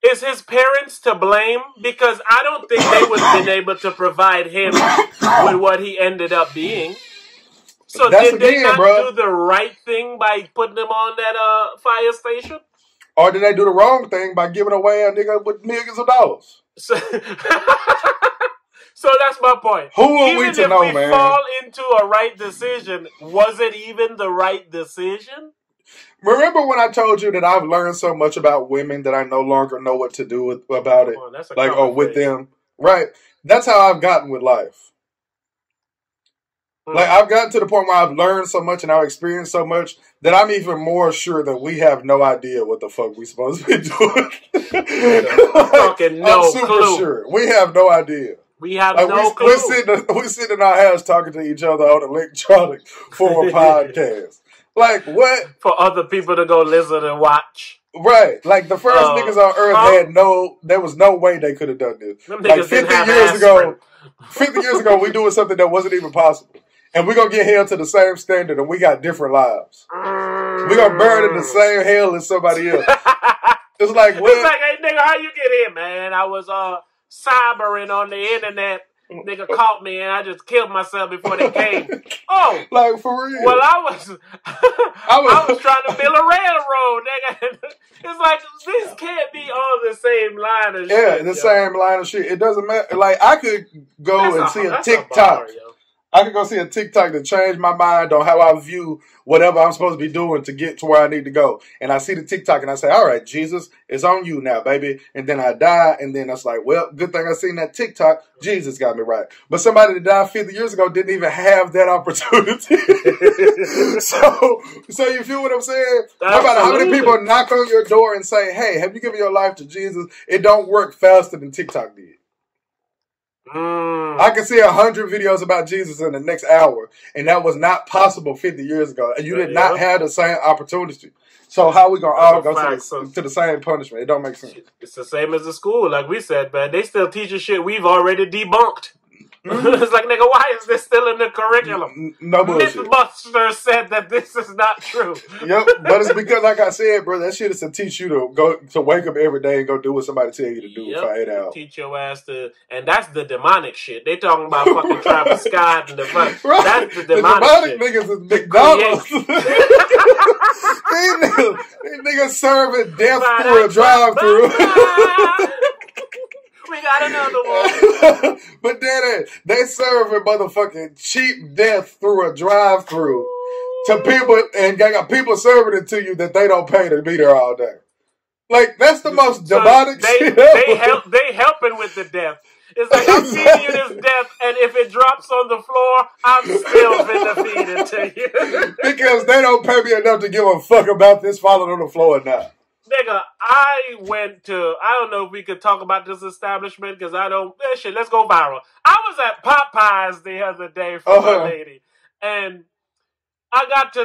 Is his parents to blame? Because I don't think they would have been able to provide him with what he ended up being. So did they not do the right thing by putting him on that fire station? Or did they do the wrong thing by giving away a nigga with millions of dollars? So so that's my point. Who are even we to if know, we man? Fall into a right decision, was it even the right decision? Remember when I told you that I've learned so much about women that I no longer know what to do about it? On, like, oh, with them. Right. That's how I've gotten with life. Like, I've gotten to the point where I've learned so much and I've experienced so much that I'm even more sure that we have no idea what the fuck we're supposed to be doing. Like, fucking no I'm super clue. Sure. We have no idea. We have like no clue. We're sitting in our house talking to each other on electronic for a podcast. Like, what? For other people to go listen and watch. Right. Like, the first niggas on Earth there was no way they could have done this. Like, 50 years ago, we doing something that wasn't even possible. And we're going to get held to the same standard and we got different lives. We're going to burn in the same hell as somebody else. It's like, what? It's like, hey, nigga, how you get here, man? I was, cybering on the internet. Nigga caught me and I just killed myself before they came. Oh, like, for real. Well, I was trying to build a railroad, nigga. It's like, this can't be all the same line of shit. Yeah, the same line of shit. It doesn't matter. Like, I could go and see a TikTok. I could go see a TikTok to change my mind on how I view whatever I'm supposed to be doing to get to where I need to go. And I see the TikTok and I say, all right, Jesus, it's on you now, baby. And then I die. And then that's like, well, good thing I seen that TikTok. Jesus got me right. But somebody that died 50 years ago didn't even have that opportunity. So you feel what I'm saying? Absolutely. No matter how many people knock on your door and say, hey, have you given your life to Jesus? It don't work faster than TikTok did. I can see 100 videos about Jesus in the next hour, and that was not possible 50 years ago. And you did not have the same opportunity. So how are we going to all go to the same punishment? It don't make sense. It's the same as the school. Like we said, man, they still teach us shit we've already debunked. It's like, nigga, why is this still in the curriculum? No bullshit. Mythbusters said that this is not true. Yep, but it's because, like I said, bro, that shit is to teach you to go to wake up every day and go do what somebody tell you to do for 8 hours. Teach your ass to, and that's the demonic shit. They talking about fucking Travis Scott and the fuck. Right. That's the demonic shit. Niggas is McDonald's. These niggas serving death through a drive-through. We got another one. But then they serve a motherfucking cheap death through a drive-through to people, and got people serving it to you that they don't pay to be there all day. Like, that's the most demonic shit ever. They helping with the death. It's like, I'm feeding you this death, and if it drops on the floor, I'm still finna feed it to you. Because they don't pay me enough to give a fuck about this falling on the floor or not. Nigga, I don't know if we could talk about this establishment because I don't, that shit, let's go viral. I was at Popeye's the other day for a lady, and I got to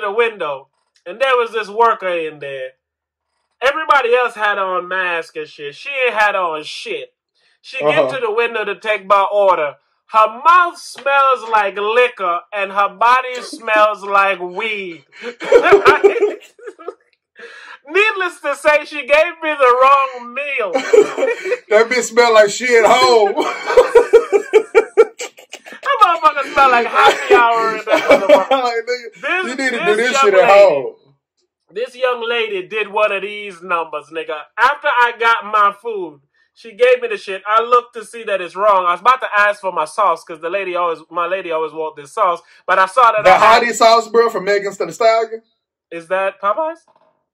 the window, and there was this worker in there. Everybody else had on masks and shit. She ain't had on shit. She get to the window to take my order. Her mouth smells like liquor, and her body smells like weed. Needless to say, she gave me the wrong meal. That bitch smelled like she at home. That motherfucker gonna smell like happy hour in that motherfucker. Like, nigga, you need to do this shit at home. This young lady did one of these numbers, nigga. After I got my food, she gave me the shit. I looked to see that it's wrong. I was about to ask for my sauce because my lady always want this sauce. But I saw that the hottie sauce, bro, from Megan Thee Stallion. Is that Popeyes?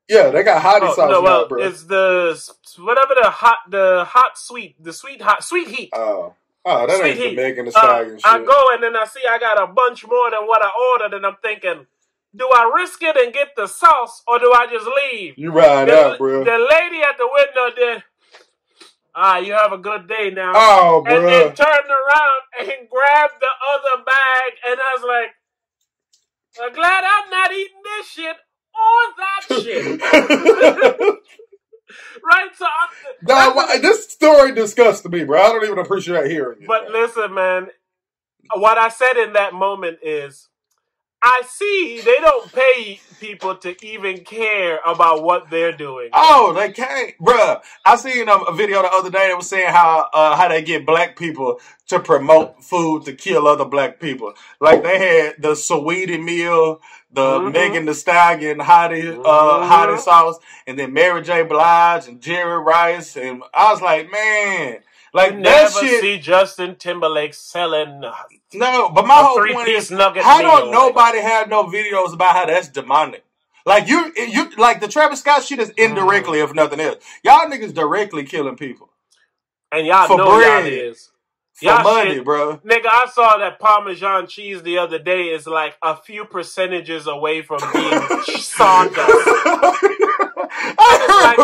Yeah, they got hottie sauce, no, well, now, bro. It's the whatever the sweet heat. Oh, that ain't the Megan Thee Stallion shit. I go and then I see I got a bunch more than what I ordered, and I'm thinking, do I risk it and get the sauce, or do I just leave? You ride out, bro. The lady at the window did, you have a good day now. Oh, bro. And then turned around and grabbed the other bag, and I was like, I'm glad I'm not eating this shit or that shit. Right? So this story disgusts me, bro. I don't even appreciate hearing it. But listen, man, what I said in that moment is, I see they don't pay people to even care about what they're doing. Oh, they can't. Bruh, I seen a video the other day that was saying how they get black people to promote food to kill other black people. Like, they had the Saweetie meal, the Megan Thee Stallion hottie sauce, and then Mary J. Blige and Jerry Rice. And I was like, man. Like, you that never shit, see Justin Timberlake selling. No, but my whole point is, how don't nobody have no videos about how that's demonic? Like, you like the Travis Scott shit is indirectly, if nothing else. Y'all niggas directly killing people, and y'all for know bread, y'all is for y'all money, shit, bro. Nigga, I saw that Parmesan cheese the other day is like a few percentages away from being sawdust. Like,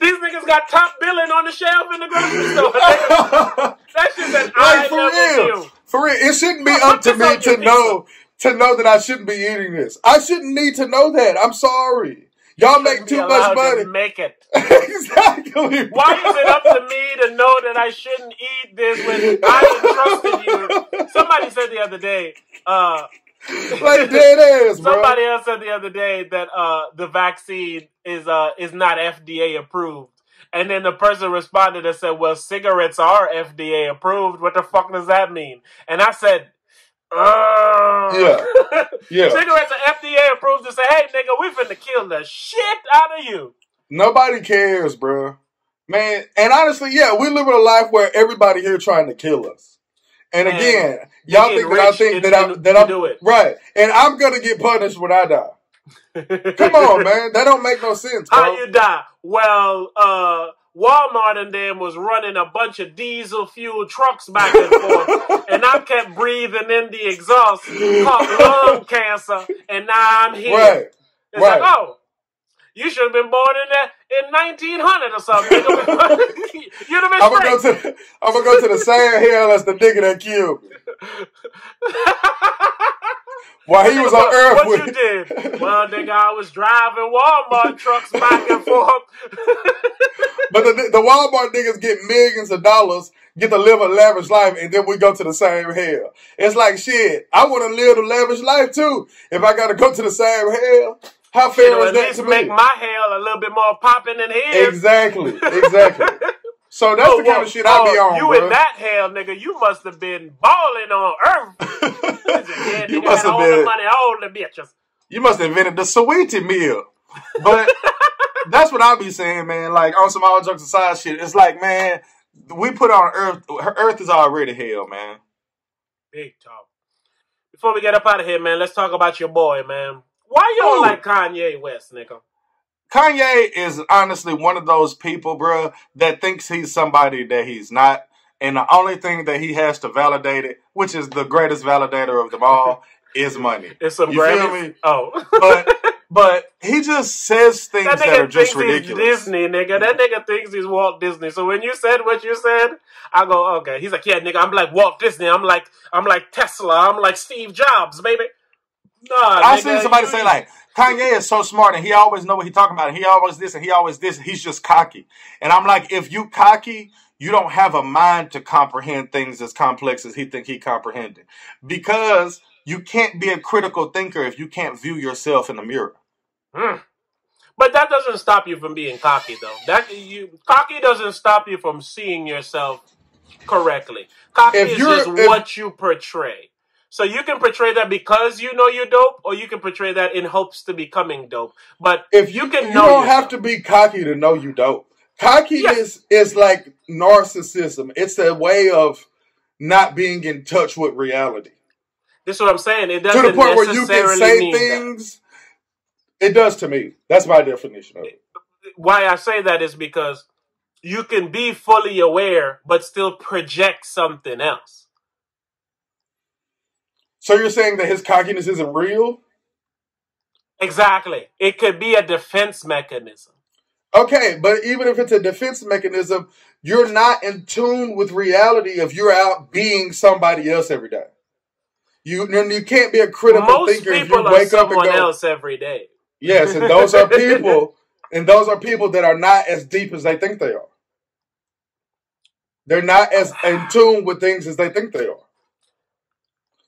these niggas got top billing on the shelf in the grocery store. That shit's an eye level deal. For real, it shouldn't be up to me to know that I shouldn't be eating this. I shouldn't need to know that. I'm sorry. Y'all make too much money. To make it. Exactly. Bro. Why is it up to me to know that I shouldn't eat this when I entrusted you? Somebody said the other day, like dead ass, bro. Somebody else said the other day that the vaccine is not FDA approved, and then the person responded and said, "Well, cigarettes are FDA approved. What the fuck does that mean?" And I said, "Yeah, cigarettes are FDA approved." To say, "Hey, nigga, we finna kill the shit out of you." Nobody cares, bro, man. And honestly, yeah, we live in a life where everybody here trying to kill us. And again, y'all think that I do it. Right. And I'm going to get punished when I die. Come on, man. That don't make no sense, bro. How you die? Well, Walmart and them was running a bunch of diesel fuel trucks back and forth. And I kept breathing in the exhaust, caught lung cancer, and now I'm here. Right. It's right. Like, oh. You should have been born in 1900 or something. You'd have been I'm gonna go to the same hell as the nigga that killed me. While he was on Earth. What you did? Well, nigga, I was driving Walmart trucks back and forth. But the Walmart niggas get millions of dollars, get to live a lavish life, and then we go to the same hell. It's like, shit, I want to live a lavish life too. If I got to go to the same hell. How fair is that to me? Make my hell a little bit more popping than his. Exactly. So that's the kind of shit I be on, bro. You in that hell, nigga, you must have been balling on Earth. You must have been all the money, all the bitches. You must have invented the Saweetie meal. But that's what I be saying, man. Like, on some all jokes aside shit, it's like, man, we put on Earth. Earth is already hell, man. Big talk. Before we get up out of here, man, let's talk about your boy, man. Why you don't like Kanye West, nigga? Kanye is honestly one of those people, bro, that thinks he's somebody that he's not. And the only thing that he has to validate it, which is the greatest validator of them all, is money. It's some Grammys. Oh. But he just says things that are just ridiculous. He's Disney, nigga. That nigga thinks he's Walt Disney. So when you said what you said, I go, okay. He's like, yeah, nigga, I'm like Walt Disney. I'm like Tesla. I'm like Steve Jobs, baby. Nah, I seen somebody say, like, Kanye is so smart and he always know what he's talking about and he always this and he always this. And he's just cocky. And I'm like, if you cocky, you don't have a mind to comprehend things as complex as he think he comprehended. Because you can't be a critical thinker if you can't view yourself in the mirror. But that doesn't stop you from being cocky, though. Cocky doesn't stop you from seeing yourself correctly. Cocky is just what you portray. So you can portray that because you know you're dope, or you can portray that in hopes to becoming dope. But if you can, you don't have to be cocky to know you dope. Cockiness is like narcissism. It's a way of not being in touch with reality. That's what I'm saying. It doesn't necessarily mean that. To the point where you can say things. It does to me. That's my definition of it. Why I say that is because you can be fully aware, but still project something else. So you're saying that his cockiness isn't real? Exactly. It could be a defense mechanism. Okay, but even if it's a defense mechanism, you're not in tune with reality if you're out being somebody else every day. You can't be a critical thinker if you wake up and go, else every day. Yes, and those are people, and those are people that are not as deep as they think they are. They're not as in tune with things as they think they are.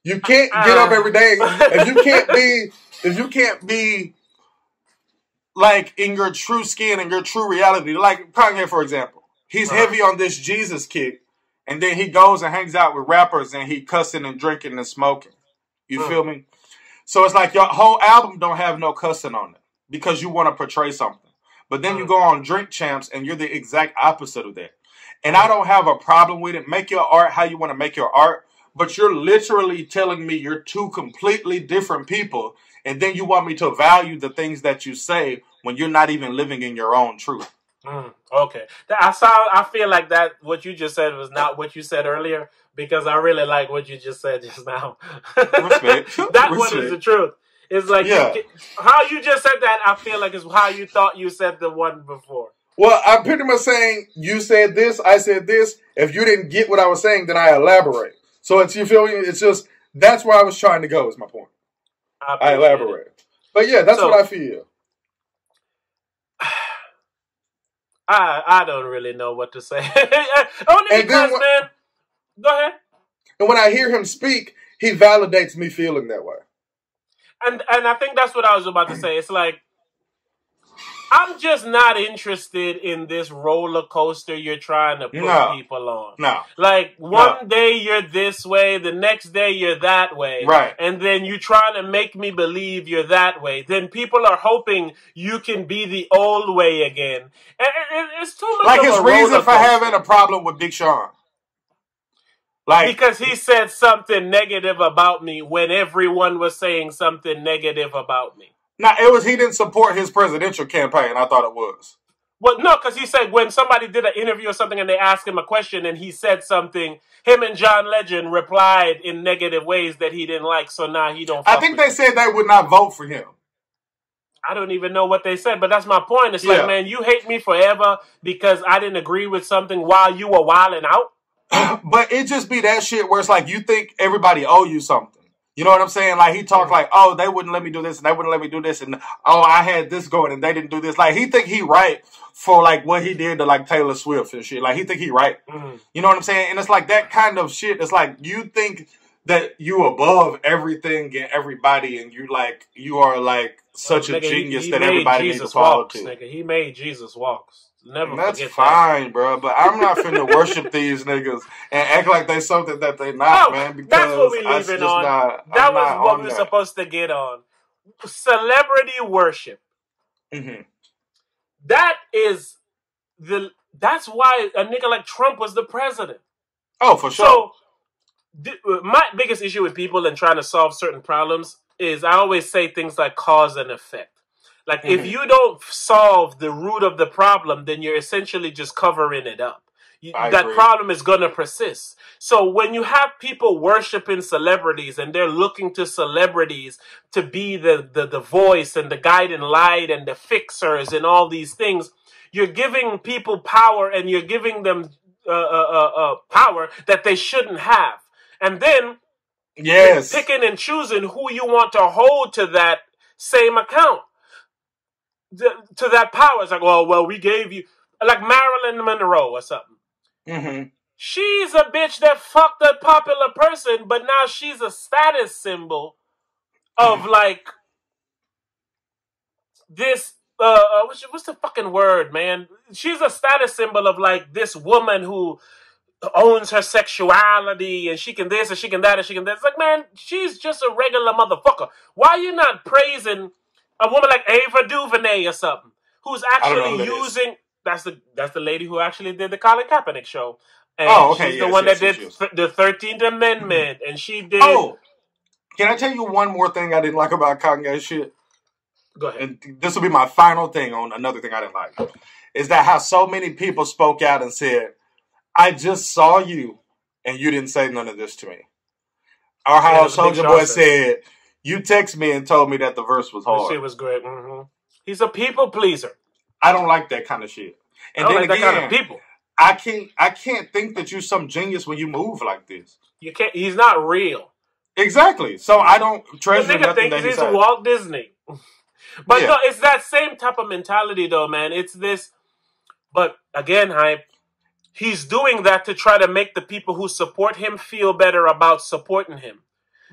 You can't get up every day if you can't be like in your true skin and your true reality. Like Kanye, for example. He's heavy on this Jesus kick, and then he goes and hangs out with rappers and he cussing and drinking and smoking. You feel me? So it's like your whole album don't have no cussing on it because you want to portray something. But then you go on Drink Champs and you're the exact opposite of that. And I don't have a problem with it. Make your art how you want to make your art. But you're literally telling me you're two completely different people, and then you want me to value the things that you say when you're not even living in your own truth. Okay. I feel like that what you just said was not what you said earlier, because I really like what you just said just now. Respect. That one is the truth. It's like how you just said that, I feel like is how you thought you said the one before. Well, I'm pretty much saying you said this, I said this. If you didn't get what I was saying, then I elaborate. So it's, you feel me? It's just, that's where I was trying to go is my point. I elaborate. But yeah, that's what I feel. I don't really know what to say. Only because, man. Go ahead. And when I hear him speak, he validates me feeling that way. And I think that's what I was about to say. It's like, I'm just not interested in this roller coaster you're trying to put people on. No. Like, one day you're this way, the next day you're that way. Right. And then you're trying to make me believe you're that way. Then people are hoping you can be the old way again. And it's too much like of his a reason for having a problem with Big Sean. Like, because he said something negative about me when everyone was saying something negative about me. Now, it was he didn't support his presidential campaign. I thought it was. Well, no, because he said when somebody did an interview or something and they asked him a question and he said something, him and John Legend replied in negative ways that he didn't like, so now he don't. I think they said they would not vote for him. I don't even know what they said, but that's my point. It's like, man, you hate me forever because I didn't agree with something while you were wilding out. But it just be that shit where it's like you think everybody owe you something. You know what I'm saying? Like, he talked like, oh, they wouldn't let me do this, and they wouldn't let me do this, and oh, I had this going, and they didn't do this. Like, he think he right for, like, what he did to, like, Taylor Swift and shit. Like, he think he right. You know what I'm saying? And it's like that kind of shit. It's like, you think that you above everything and everybody, and you, like, you are, like, such a genius he that everybody Jesus needs to follow walks, to. Nigga. He made Jesus walks. Never and that's fine, that. Bro. But I'm not finna worship these niggas and act like they something that they not, man. Because that's what we leaving on. That was what we're supposed to get on. Celebrity worship. That's why a nigga like Trump was the president. Oh, for sure. So my biggest issue with people and trying to solve certain problems is I always say things like cause and effect. Like, if you don't solve the root of the problem, then you're essentially just covering it up. That problem is going to persist. So when you have people worshiping celebrities and they're looking to celebrities to be the voice and the guiding light and the fixers and all these things, you're giving people power and you're giving them power that they shouldn't have. And then you're picking and choosing who you want to hold to that same account. To that power. It's like, oh, well, we gave you... Like Marilyn Monroe or something. She's a bitch that fucked a popular person, but now she's a status symbol of, like, this... what's the fucking word, man? She's a status symbol of, like, this woman who owns her sexuality and she can this and she can that and she can that. It's like, man, she's just a regular motherfucker. Why are you not praising a woman like Ava DuVernay or something, who's actually using... That's the lady who actually did the Colin Kaepernick show. And she's the one that did the 13th Amendment. Mm-hmm. And she did... Oh, can I tell you one more thing I didn't like about Kanye shit? Go ahead. And this will be my final thing on another thing I didn't like. Is that how so many people spoke out and said, I just saw you and you didn't say none of this to me. Or how Soulja Boy said, you text me and told me that the verse was hard. That shit was great. Mm-hmm. He's a people pleaser. I don't like that kind of shit. And I don't like that kind of people. I can't think that you're some genius when you move like this. You can't. He's not real. Exactly. So I don't treasure nothing that he said. He's Walt Disney. But yeah. No, it's that same type of mentality, though, man. It's this. But again, Hype, he's doing that to try to make the people who support him feel better about supporting him.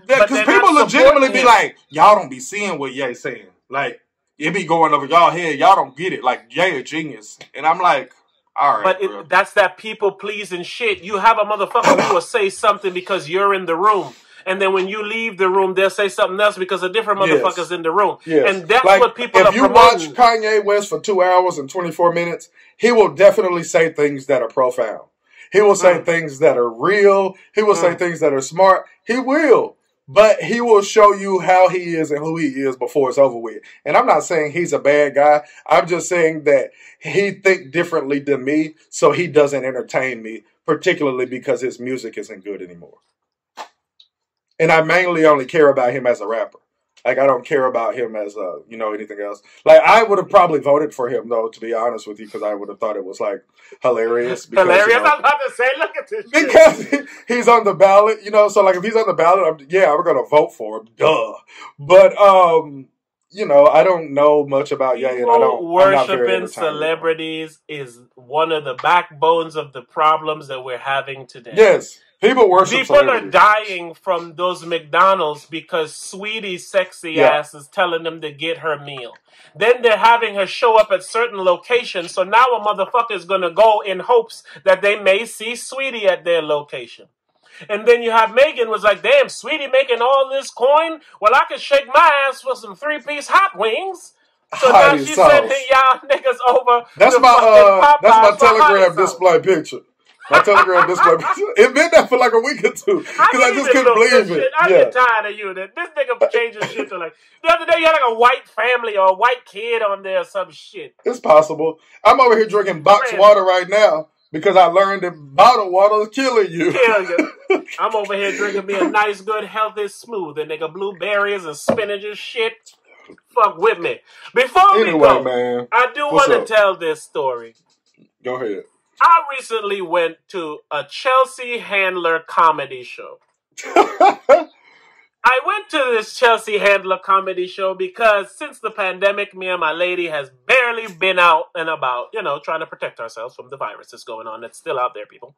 Because people legitimately be like, y'all don't be seeing what Ye's saying. Like, it be going over y'all head. Y'all don't get it. Like, Ye a genius. And I'm like, all right, but that's that people pleasing shit. You have a motherfucker who will say something because you're in the room, and then when you leave the room, they'll say something else because a different motherfucker's in the room. Yes. And that's like, what people are promoting. If you watch Kanye West for 2 hours and 24 minutes, he will definitely say things that are profound. He will say things that are real. He will say things that are smart. He will. But he will show you how he is and who he is before it's over with. And I'm not saying he's a bad guy. I'm just saying that he think differently than me, so he doesn't entertain me, particularly because his music isn't good anymore. And I mainly only care about him as a rapper. Like, I don't care about him as, you know, anything else. Like, I would have probably voted for him, though, to be honest with you, because I would have thought it was, like, hilarious. Because, hilarious? You know, I'm about to say, look at this shit. Because he's on the ballot, you know? So, like, if he's on the ballot, I'm going to vote for him. Duh. But, you know, I don't know much about Ye, and worshiping celebrities is one of the backbones of the problems that we're having today. Yes. People are dying from those McDonald's because Sweetie's sexy ass is telling them to get her meal. Then they're having her show up at certain locations. So now a motherfucker is going to go in hopes that they may see Sweetie at their location. And then you have Megan was like, damn, Sweetie making all this coin? Well, I could shake my ass for some 3-piece hot wings. So now she's sending y'all niggas over. That's my Telegram display picture. My Telegram display. It been that for like a week or two because I just couldn't believe it. I get tired of you. This nigga changes shit to like the other day. You had like a white family or a white kid on there or some shit. It's possible. I'm over here drinking boxed water right now because I learned that bottled water is killing you. I'm over here drinking me a nice, good, healthy smoothie, nigga. Blueberries and spinach and shit. Fuck with me. Before we go, man, I do want to tell this story. Go ahead. I recently went to a Chelsea Handler comedy show. I went to this Chelsea Handler comedy show because since the pandemic, me and my lady has barely been out and about, you know, trying to protect ourselves from the virus that's going on. That's still out there, people.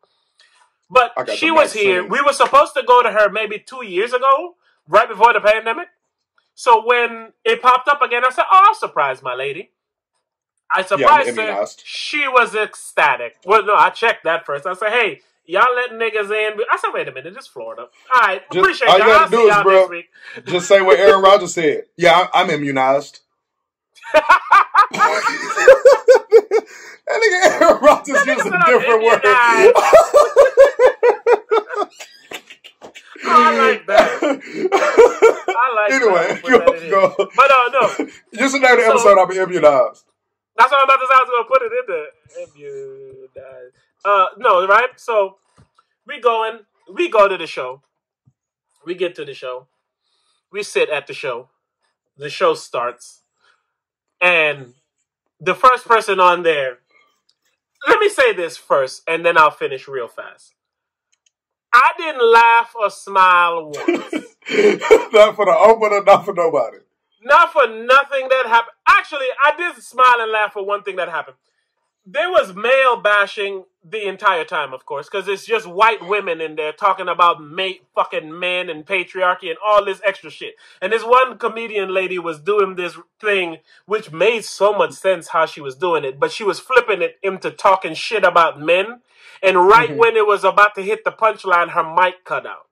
But she was here. We were supposed to go to her maybe 2 years ago, right before the pandemic. So when it popped up again, I said, oh, I'll surprise my lady. I surprised her. She was ecstatic. Well, no, I checked that first. I said, hey, y'all letting niggas in. I said, wait a minute, it's Florida. All right, appreciate y'all. I'll see y'all next week. Just say what Aaron Rodgers said. Yeah, I'm immunized. That nigga Aaron Rodgers used a different word. I like that. Anyway, go. But no. Just another episode, I'll be immunized. That's what I'm about to say. I was going to put it in there. No, right? So we go to the show. We get to the show. We sit at the show. The show starts. And the first person on there, let me say this first, and then I'll finish real fast. I didn't laugh or smile once. Not for the opener, not for nobody. Not for nothing that happened. Actually, I did smile and laugh for one thing that happened. there was male bashing the entire time, of course, because it's just white women in there talking about fucking men and patriarchy and all this extra shit. And this one comedian lady was doing this thing, which made so much sense how she was doing it, but she was flipping it into talking shit about men. And right when it was about to hit the punchline, her mic cut out.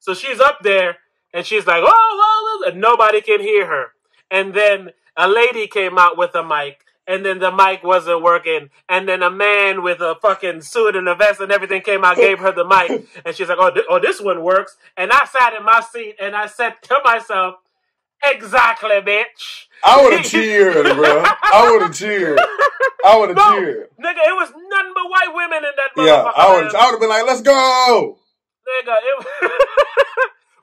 So she's up there, and she's like, oh, and nobody can hear her. And then a lady came out with a mic, and then the mic wasn't working, and then a man with a fucking suit and a vest and everything came out, gave her the mic, and she's like, oh, this one works. And I sat in my seat, and I said to myself, exactly, bitch. I would have cheered, bro. I would have cheered. I would have cheered. Nigga, it was nothing but white women in that motherfucker. Yeah, I would have been like, let's go. Nigga,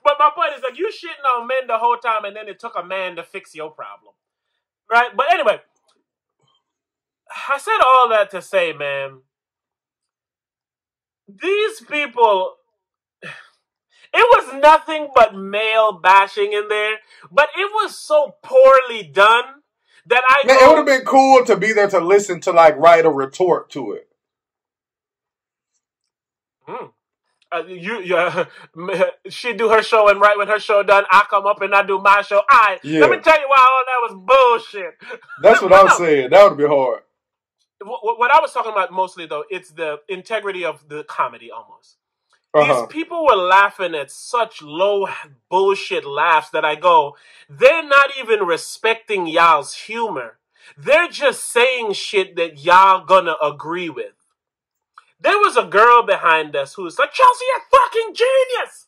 but my point is, like, you shitting on men the whole time, and then it took a man to fix your problem. Right? But anyway, I said all that to say, man, these people, it was nothing but male bashing in there, but it was so poorly done that it would have been cool to be there to listen to, like, write a retort to it. She do her show, and right when her show done, I come up and I do my show. Let me tell you why all that was bullshit. That's what I'm saying. That would be hard. What I was talking about mostly, though, it's the integrity of the comedy almost. These people were laughing at such low bullshit laughs that I go, they're not even respecting y'all's humor. They're just saying shit that y'all gonna agree with. There was a girl behind us who was like, Chelsea, you're fucking genius!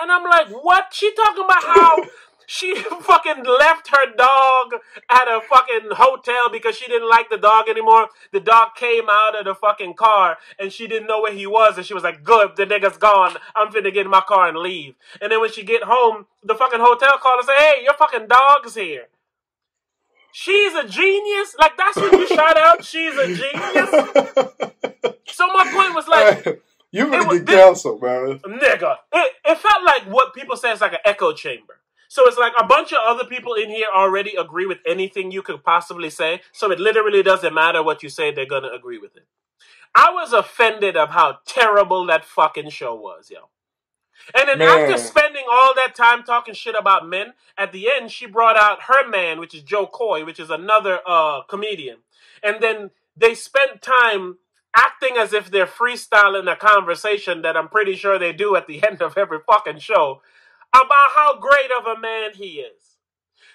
And I'm like, what? She talking about how she fucking left her dog at a fucking hotel because she didn't like the dog anymore. The dog came out of the fucking car, and she didn't know where he was, and she was like, good, the nigga's gone. I'm finna get in my car and leave. And then when she get home, the fucking hotel called and said, hey, your fucking dog's here. She's a genius? Like, that's what you shout out? She's a genius? So my point was like, you really get canceled, man. Nigga, it felt like what people say is like an echo chamber. So it's like a bunch of other people in here already agree with anything you could possibly say. So it literally doesn't matter what you say; they're gonna agree with it. I was offended of how terrible that fucking show was, yo. And then after spending all that time talking shit about men, at the end she brought out her man, which is Joe Coy, which is another comedian, and then they spent time acting as if they're freestyling a conversation that I'm pretty sure they do at the end of every fucking show about how great of a man he is.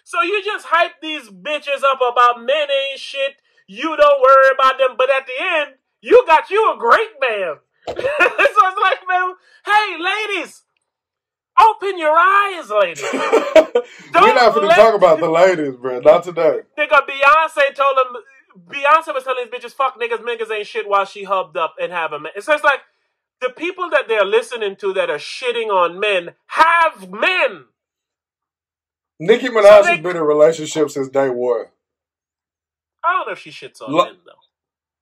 So you just hype these bitches up about men ain't shit, you don't worry about them, but at the end, you got a great man. So it's like, man, hey, ladies, open your eyes, ladies. We're not going to talk about the ladies, bro. Not today. Nigga, Beyonce was telling these bitches, fuck niggas, niggas ain't shit while she hubbed up and have a man. So it's like, the people that they're listening to that are shitting on men have men. Nicki Minaj has been in a relationship since day one. I don't know if she shits on men, though.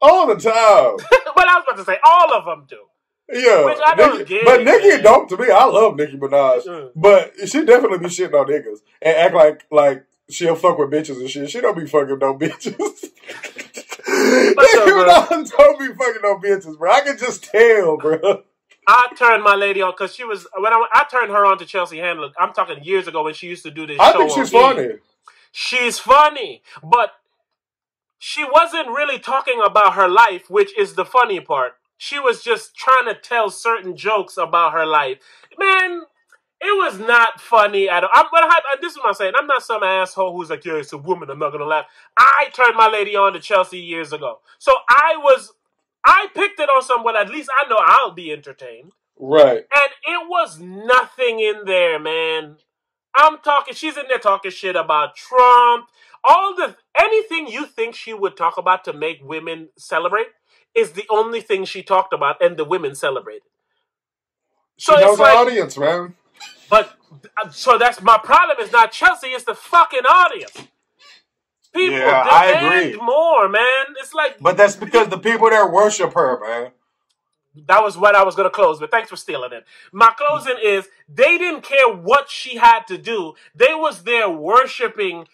All the time. But I was about to say, all of them do. Yeah. Which I don't get. But Nicki don't to me. I love Nicki Minaj. But she definitely be shitting on niggas and act like she'll fuck with bitches and shit. She don't be fucking no bitches. Don't be fucking no bitches, bro. I can just tell, bro. I turned my lady on because she was I turned her on to Chelsea Handler. I'm talking years ago when she used to do this. I think she's funny. She's funny, but she wasn't really talking about her life, which is the funny part. She was just trying to tell certain jokes about her life, man. It was not funny at all. This is what I'm saying. I'm not some asshole who's like, yeah, it's a woman, I'm not going to laugh. I turned my lady on to Chelsea years ago. So I picked it on someone, at least I know I'll be entertained. Right. And it was nothing in there, man. She's in there talking shit about Trump. Anything you think she would talk about to make women celebrate is the only thing she talked about, and the women celebrated. So she knows the audience, man. But, so that's my problem. It's not Chelsea, it's the fucking audience. People demand more, man. It's like, but that's because the people there worship her, man. That was what I was going to close with. Thanks for stealing it. My closing is, they didn't care what she had to do. They was there worshiping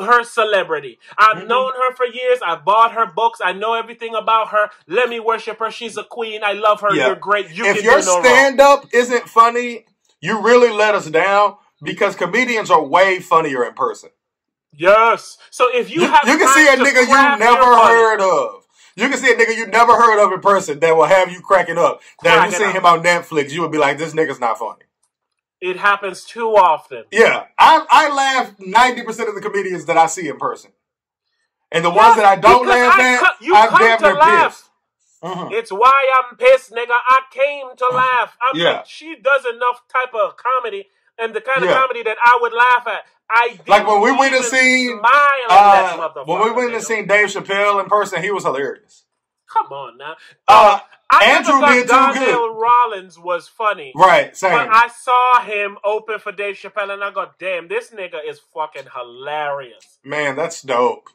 her celebrity. I've known her for years. I've bought her books. I know everything about her. Let me worship her. She's a queen. I love her. Yeah. You're great. You if your stand-up isn't funny, you really let us down because comedians are way funnier in person. Yes. So if you have you can see a nigga you never heard of. You can see a nigga you never heard of in person that will have you cracking up. Now, if you see him on Netflix, you would be like, this nigga's not funny. It happens too often. Yeah. I laugh 90% of the comedians that I see in person. And the ones that I don't laugh at, I'm damn near pissed. It's why I'm pissed, nigga. I came to laugh. Like, she does enough type of comedy and the kind of comedy that I would laugh at. Like when we went and seen Dave Chappelle in person, he was hilarious. Come on now. Andrew did too good. Rollins was funny. Right, same. But I saw him open for Dave Chappelle and I go, damn, this nigga is fucking hilarious. Man, that's dope.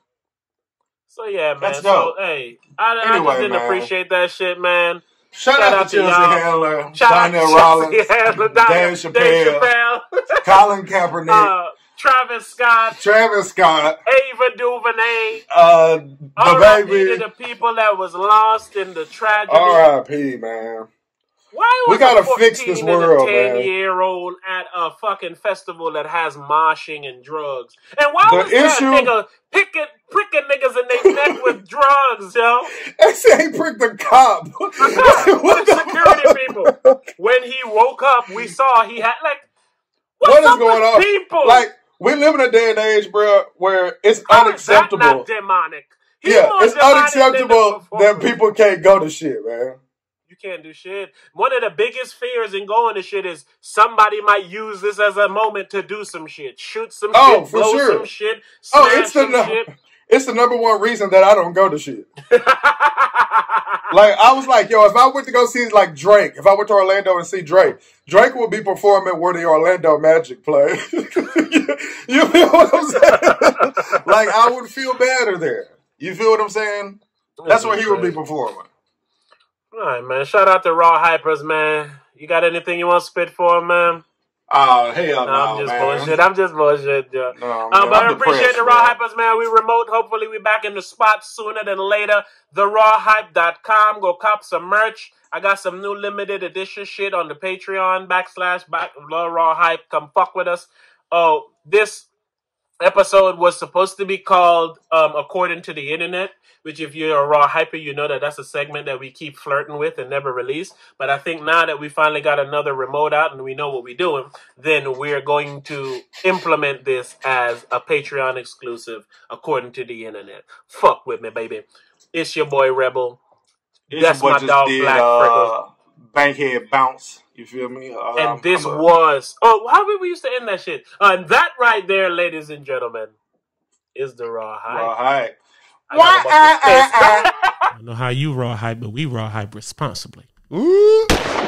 So yeah, man. That's dope. So, hey, anyway, I just didn't appreciate that shit, man. Shout out to Chelsea Handler, Donnell Rollins, Dave Chappelle, Colin Kaepernick, Travis Scott, Ava DuVernay, DaBaby, the people that was lost in the tragedy. R.I.P. Man. Why was we gotta fix this world, man. 10-year-old at a fucking festival that has moshing and drugs, and why was that nigga pricking niggas in their neck with drugs, yo? They say he pricked the cop, the security people. When he woke up, we saw he had what's going on? People? Like we live in a day and age, bro, where it's unacceptable. That's not demonic. It's unacceptable that people can't go to shit, man. You can't do shit. One of the biggest fears in going to shit is somebody might use this as a moment to do some shit. Shoot some shit, blow some shit, smash some shit. It's the number one reason that I don't go to shit. I was like, yo, if I went to go see, Drake, if I went to Orlando and see Drake, Drake would be performing where the Orlando Magic play. You feel what I'm saying? I would feel better there. You feel what I'm saying? That's what he would be performing. All right, man. Shout out to Raw Hypers, man. You got anything you want to spit for, man? Oh, hell no, I'm just bullshit, yeah. No, man, but I appreciate the Raw Hypers, man. We remote. Hopefully, we back in the spot sooner than later. TheRawHype.com. Go cop some merch. I got some new limited edition shit on the Patreon / The Raw Hype. Come fuck with us. Oh, this episode was supposed to be called According to the Internet, which if you're a Raw Hyper, you know that's a segment that we keep flirting with and never release. But I think now that we finally got another remote out and we know what we're doing, then we're going to implement this as a Patreon exclusive According to the Internet. Fuck with me, baby. It's your boy, Rebel. That's my dog, Black Freckles. Bankhead Bounce. You feel me? And this was... Oh, how did we used to end that shit? And that right there, ladies and gentlemen, is the Raw Hype. Raw Hype. I don't know how you Raw Hype, but we Raw Hype responsibly. Ooh.